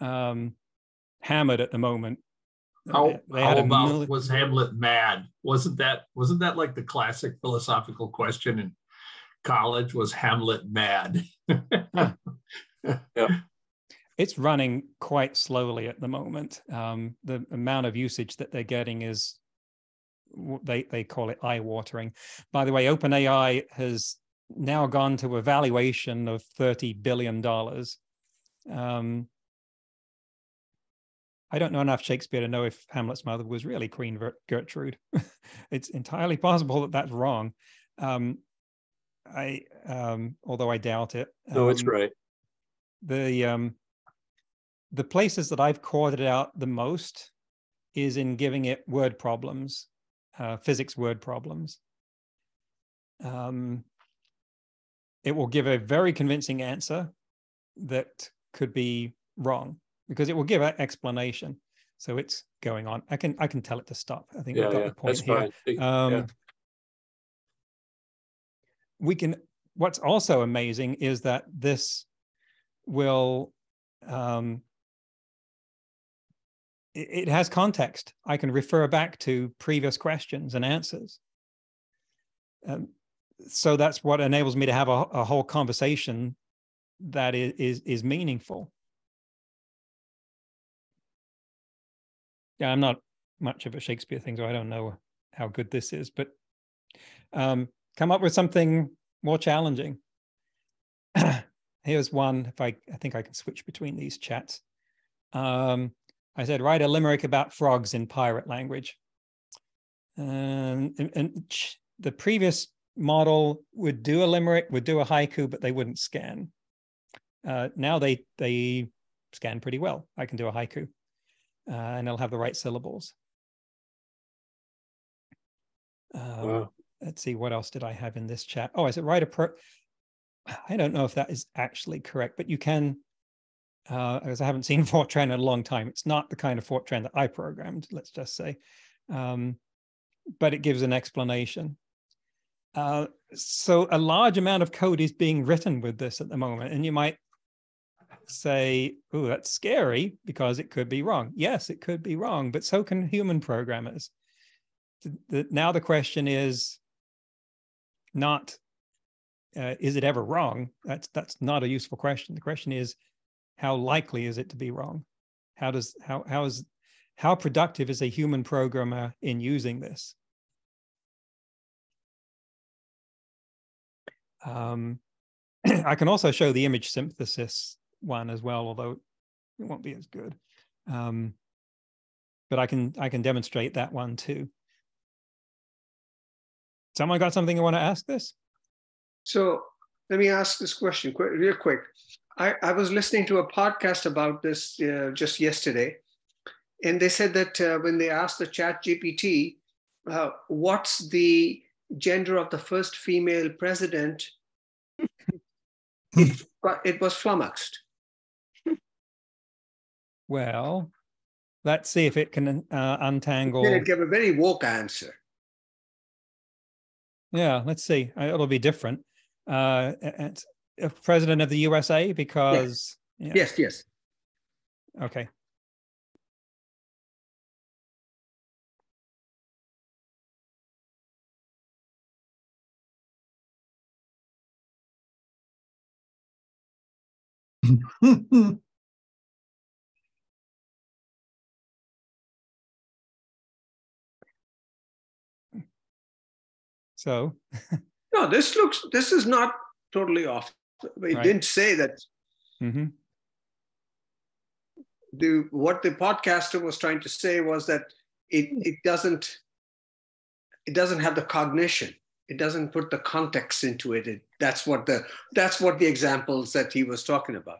hammered at the moment. How about, was Hamlet mad? Wasn't that like the classic philosophical question in college? Was Hamlet mad? Yeah. It's running quite slowly at the moment. The amount of usage that they're getting is, they call it eye-watering. By the way, OpenAI has now gone to a valuation of $30 billion. I don't know enough Shakespeare to know if Hamlet's mother was really Queen Gertrude. It's entirely possible that that's wrong. Although I doubt it. No, it's right. The places that I've caught it out the most is in giving it word problems. Physics word problems. It will give a very convincing answer that could be wrong because it will give an explanation. So it's going on. I can tell it to stop. I think we've got the point here. We can. What's also amazing is that this will. It has context. I can refer back to previous questions and answers. So that's what enables me to have a whole conversation that is meaningful. Yeah, I'm not much of a Shakespeare thing, so I don't know how good this is, but come up with something more challenging. Here's one, if I think I can switch between these chats. I said, write a limerick about frogs in pirate language. And the previous model would do a limerick, would do a haiku, but they wouldn't scan. Now they scan pretty well. I can do a haiku. And it'll have the right syllables. Wow. Let's see, what else did I have in this chat? Oh, I said, write a I don't know if that is actually correct, but you can, as I haven't seen Fortran in a long time, it's not the kind of Fortran that I programmed, let's just say, but it gives an explanation. So a large amount of code is being written with this at the moment, and you might say, oh, that's scary because it could be wrong. Yes, it could be wrong, but so can human programmers. Now the question is not, is it ever wrong? That's not a useful question. The question is, how likely is it to be wrong? How productive is a human programmer in using this? I can also show the image synthesis one as well, although it won't be as good. But I can demonstrate that one too. Someone got something you want to ask this? So let me ask this question real quick. I was listening to a podcast about this just yesterday, and they said that when they asked the ChatGPT, what's the gender of the first female president, it was flummoxed. Well, let's see if it can untangle. It gave a very woke answer. Yeah, let's see. It'll be different. It's president of the USA because... Yes, yeah. Yes. Okay. So no, this is not totally off. It didn't say that what the podcaster was trying to say was that it doesn't have the cognition. It doesn't put the context into it. That's what the examples that he was talking about.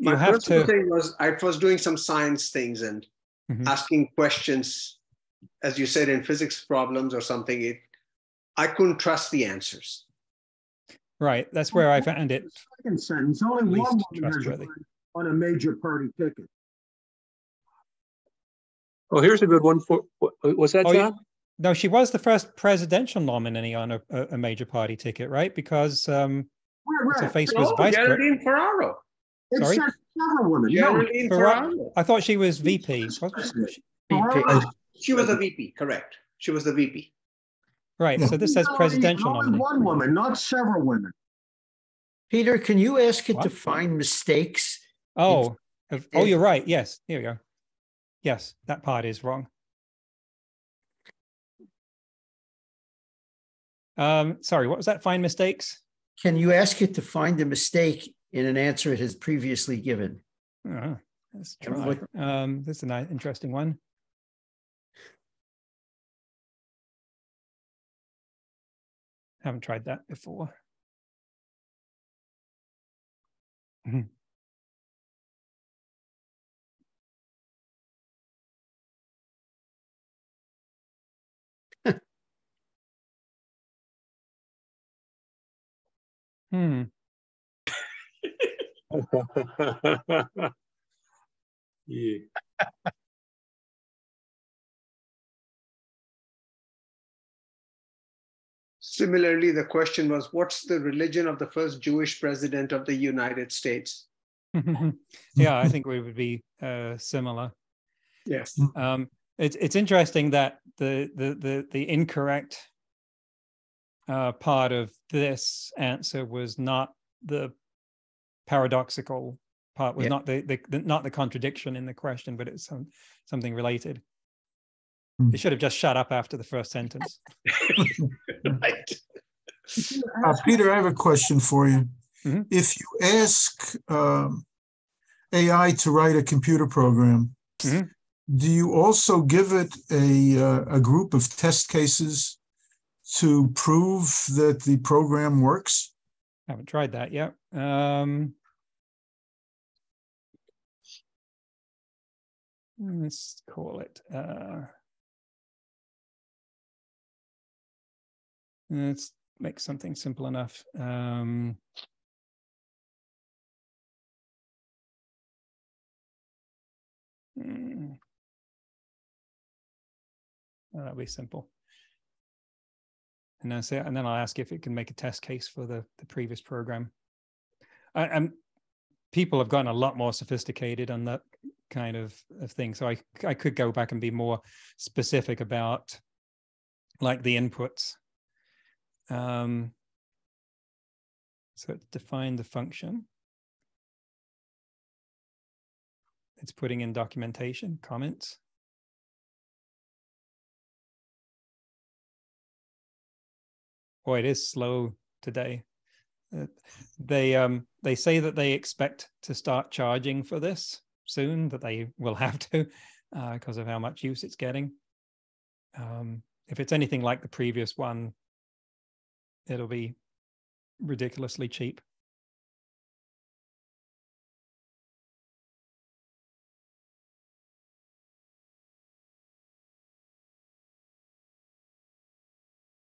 My personal thing was I was doing some science things and asking questions, as you said, in physics problems or something. I couldn't trust the answers. Right, that's where I found it. Second sentence, only one woman on a major party ticket. Oh, here's a good one for. Was that John? Yeah. No, she was the first presidential nominee on a major party ticket, right? Because her face was vice president. Geraldine Ferraro. Sorry? It's another woman. Geraldine Ferraro. I thought she was VP. She was a VP, correct. She was the VP. Right, so this says presidential nominee. One woman, not several women. Peter, can you ask it to find mistakes? Oh, you're right. Yes, here we go. Yes, that part is wrong. Sorry, what was that? Find mistakes? Can you ask it to find a mistake in an answer it has previously given? Let's try. This is an interesting one. Haven't tried that before. Yeah. Similarly, the question was, what's the religion of the first Jewish president of the United States? Yeah, I think we would be similar. Yes. It's interesting that the incorrect part of this answer was not the paradoxical part, was not the contradiction in the question, but it's something related. Mm. It should have just shut up after the first sentence. Right. Peter, I have a question for you. Mm-hmm. If you ask AI to write a computer program, mm-hmm. do you also give it a group of test cases to prove that the program works? I haven't tried that yet. Let's call it. Let's make something simple enough. That'll be simple. And then I'll ask if it can make a test case for the previous program. And people have gotten a lot more sophisticated on that kind of thing. So I could go back and be more specific about like the inputs. So it's defined the function. It's putting in documentation, comments. Boy, it is slow today. They say that they expect to start charging for this soon, that they will have to because of how much use it's getting. If it's anything like the previous one, it'll be ridiculously cheap.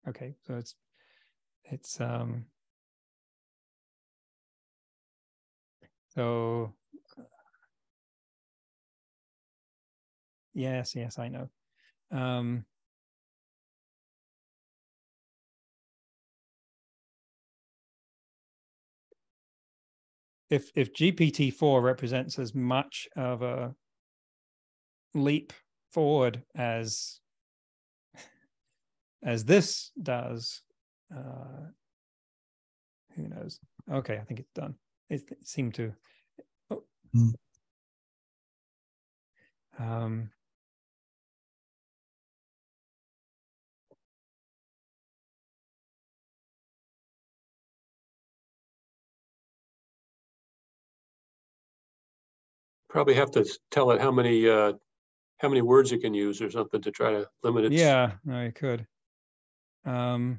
Okay, so it's so yes, I know. If GPT-4 represents as much of a leap forward as this does, who knows? Okay, I think it's done. It seemed to. Oh. Mm. Probably have to tell it how many words you can use or something to try to limit it. Yeah, no, you could. See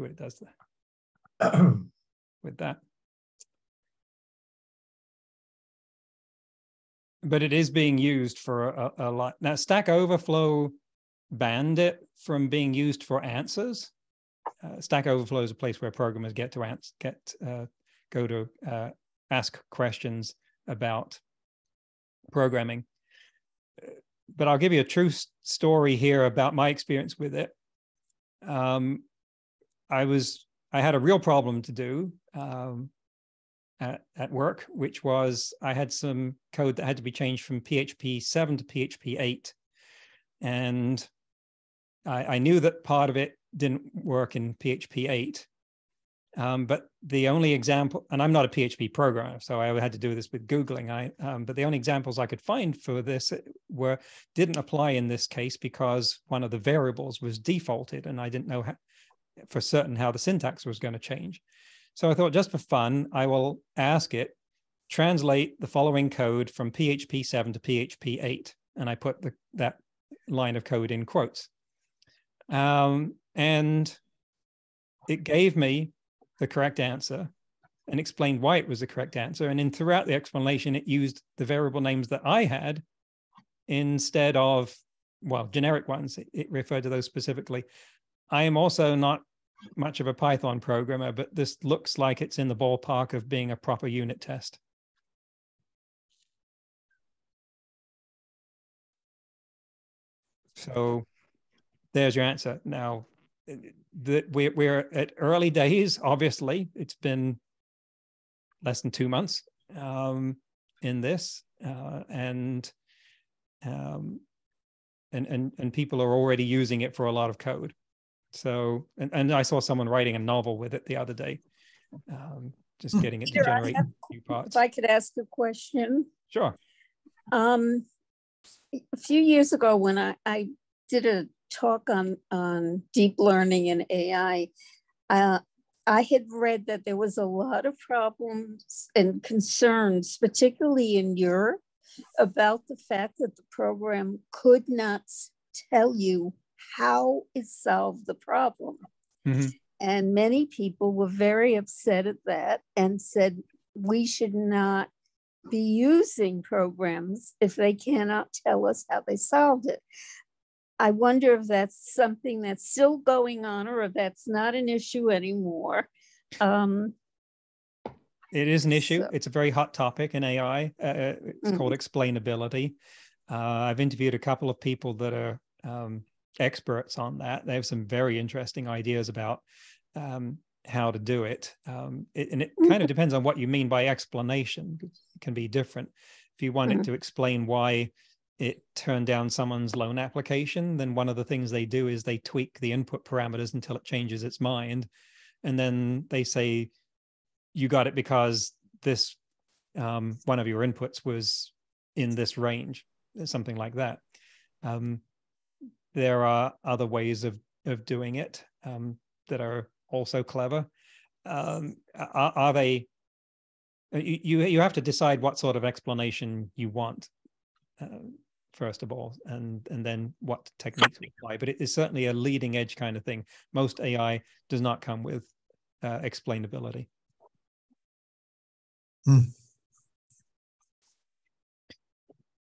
what it does there with that. But it is being used for a lot. Now, Stack Overflow banned it from being used for answers. Stack Overflow is a place where programmers get to ask questions about programming. But I'll give you a true story here about my experience with it. I had a real problem to do at work, which was I had some code that had to be changed from PHP 7 to PHP 8. And I knew that part of it didn't work in PHP 8. But the only example, and I'm not a PHP programmer, so I had to do this with Googling. But the only examples I could find for this didn't apply in this case because one of the variables was defaulted, and I didn't know for certain how the syntax was going to change. So I thought, just for fun, I will ask it, translate the following code from PHP 7 to PHP 8, and I put that line of code in quotes, and it gave me the correct answer and explained why it was the correct answer. And throughout the explanation, it used the variable names that I had instead of, well, generic ones. It referred to those specifically. I am also not much of a Python programmer, but this looks like it's in the ballpark of being a proper unit test. So there's your answer. Now, that we're at early days, obviously. It's been less than 2 months in this, and people are already using it for a lot of code. So, and I saw someone writing a novel with it the other day, just getting it to generate new parts. If I could ask a question. Sure. A few years ago, when I did a talk on deep learning and AI, I had read that there was a lot of problems and concerns, particularly in Europe, about the fact that the program could not tell you how it solved the problem. Mm-hmm. And many people were very upset at that and said, we should not be using programs if they cannot tell us how they solved it. I wonder if that's something that's still going on or if that's not an issue anymore. It is an issue. So. It's a very hot topic in AI. It's mm-hmm. called explainability. I've interviewed a couple of people that are experts on that. They have some very interesting ideas about how to do it. And it kind of depends on what you mean by explanation. It can be different. If you wanted mm-hmm. to explain why it turned down someone's loan application, then one of the things they do is they tweak the input parameters until it changes its mind. And then they say, you got it because this one of your inputs was in this range, something like that. There are other ways of doing it that are also clever. Are they? You have to decide what sort of explanation you want, first of all, and then what techniques we apply. But it is certainly a leading edge kind of thing. Most AI does not come with explainability. Mm.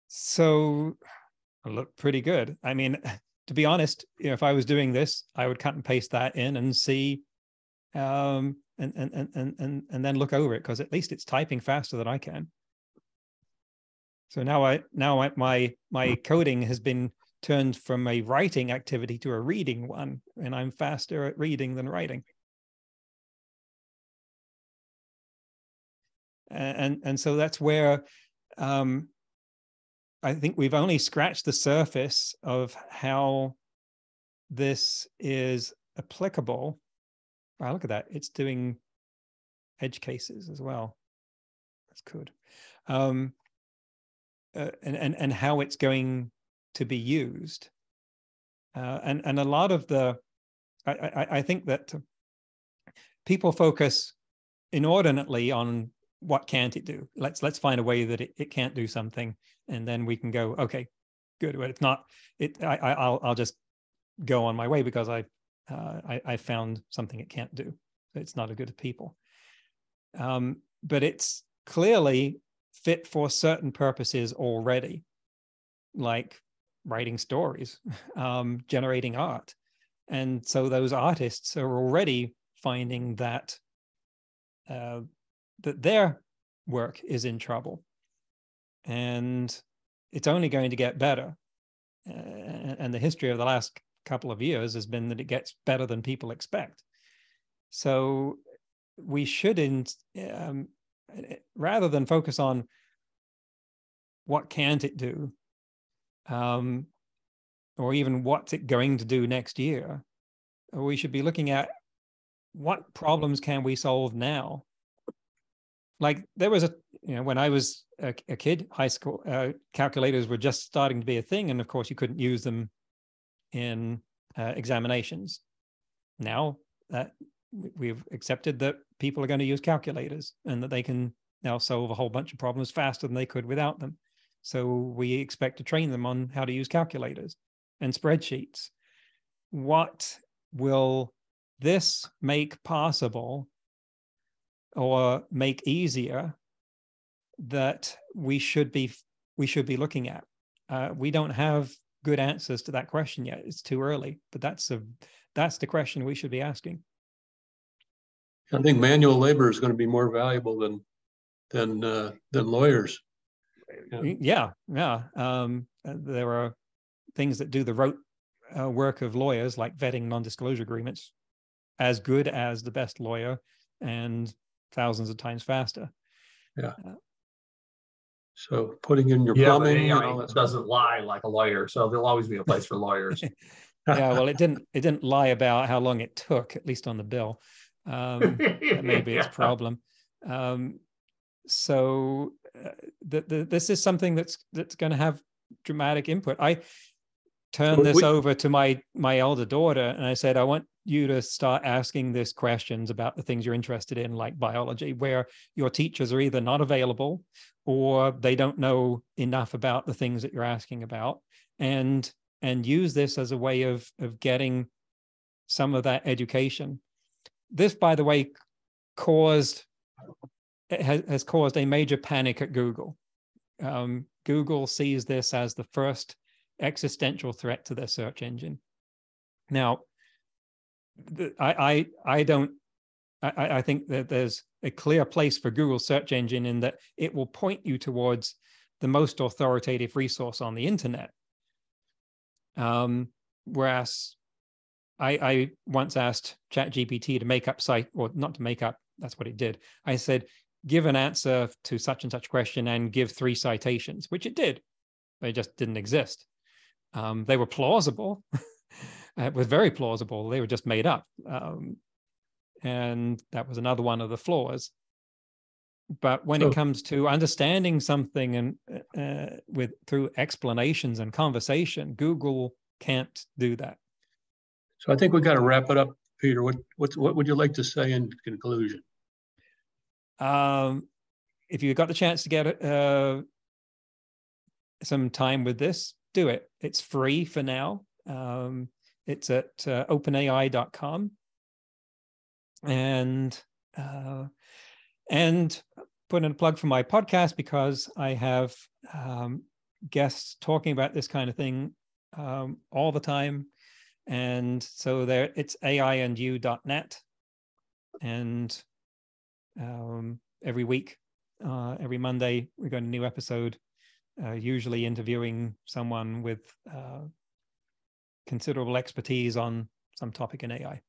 So I look pretty good. I mean, to be honest, you know, if I was doing this, I would cut and paste that in and see, and then look over it, because at least it's typing faster than I can. So now my coding has been turned from a writing activity to a reading one, and I'm faster at reading than writing. And so that's where I think we've only scratched the surface of how this is applicable. Wow, look at that. It's doing edge cases as well. That's good. And how it's going to be used. And a lot of the, I think that people focus inordinately on what can't it do? Let's find a way that it can't do something, and then we can go, okay, good. But it's not. I'll just go on my way because I found something it can't do. It's not as good as people. But it's clearly fit for certain purposes already, like writing stories, generating art, and so those artists are already finding that. That their work is in trouble, and it's only going to get better. And the history of the last couple of years has been that it gets better than people expect. So we shouldn't, rather than focus on what can't it do, or even what's it going to do next year, we should be looking at what problems can we solve now. Like there was a, you know, when I was a kid, high school calculators were just starting to be a thing. And of course you couldn't use them in examinations. Now that we've accepted that people are going to use calculators and that they can now solve a whole bunch of problems faster than they could without them. So we expect to train them on how to use calculators and spreadsheets. What will this make possible or make easier that we should be looking at? We don't have good answers to that question yet. It's too early, but that's the question we should be asking. I think manual labor is going to be more valuable than lawyers. Yeah. There are things that do the rote work of lawyers, like vetting non-disclosure agreements, as good as the best lawyer and thousands of times faster. Yeah. So putting in your plumbing, you know, it doesn't lie like a lawyer. So there'll always be a place for lawyers. Yeah, well, it didn't lie about how long it took, at least on the bill. That may be its problem. This is something that's going to have dramatic input. I turned this over to my elder daughter, and I said, I want you to start asking this questions about the things you're interested in, like biology, where your teachers are either not available or they don't know enough about the things that you're asking about, and use this as a way of getting some of that education. This, by the way, has caused a major panic at Google. Google sees this as the first existential threat to their search engine. Now, I think that there's a clear place for Google search engine in that it will point you towards the most authoritative resource on the internet. Whereas I once asked ChatGPT to make up site, or not to make up, that's what it did. I said, give an answer to such and such question and give 3 citations, which it did. They just didn't exist. They were plausible. It was very plausible. They were just made up. And that was another one of the flaws. But when it comes to understanding something and through explanations and conversation, Google can't do that. So I think we've got to wrap it up, Peter. What would you like to say in conclusion? If you got the chance to get some time with this, do it. It's free for now. It's at openai.com. And put in a plug for my podcast, because I have guests talking about this kind of thing all the time. And so there, it's aiandyou.net. And every week, every Monday, we got a new episode, usually interviewing someone with considerable expertise on some topic in AI.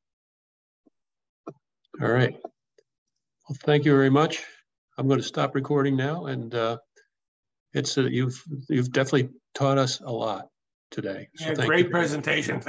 All right. Well, thank you very much. I'm going to stop recording now, and you've definitely taught us a lot today. So yeah, great presentation.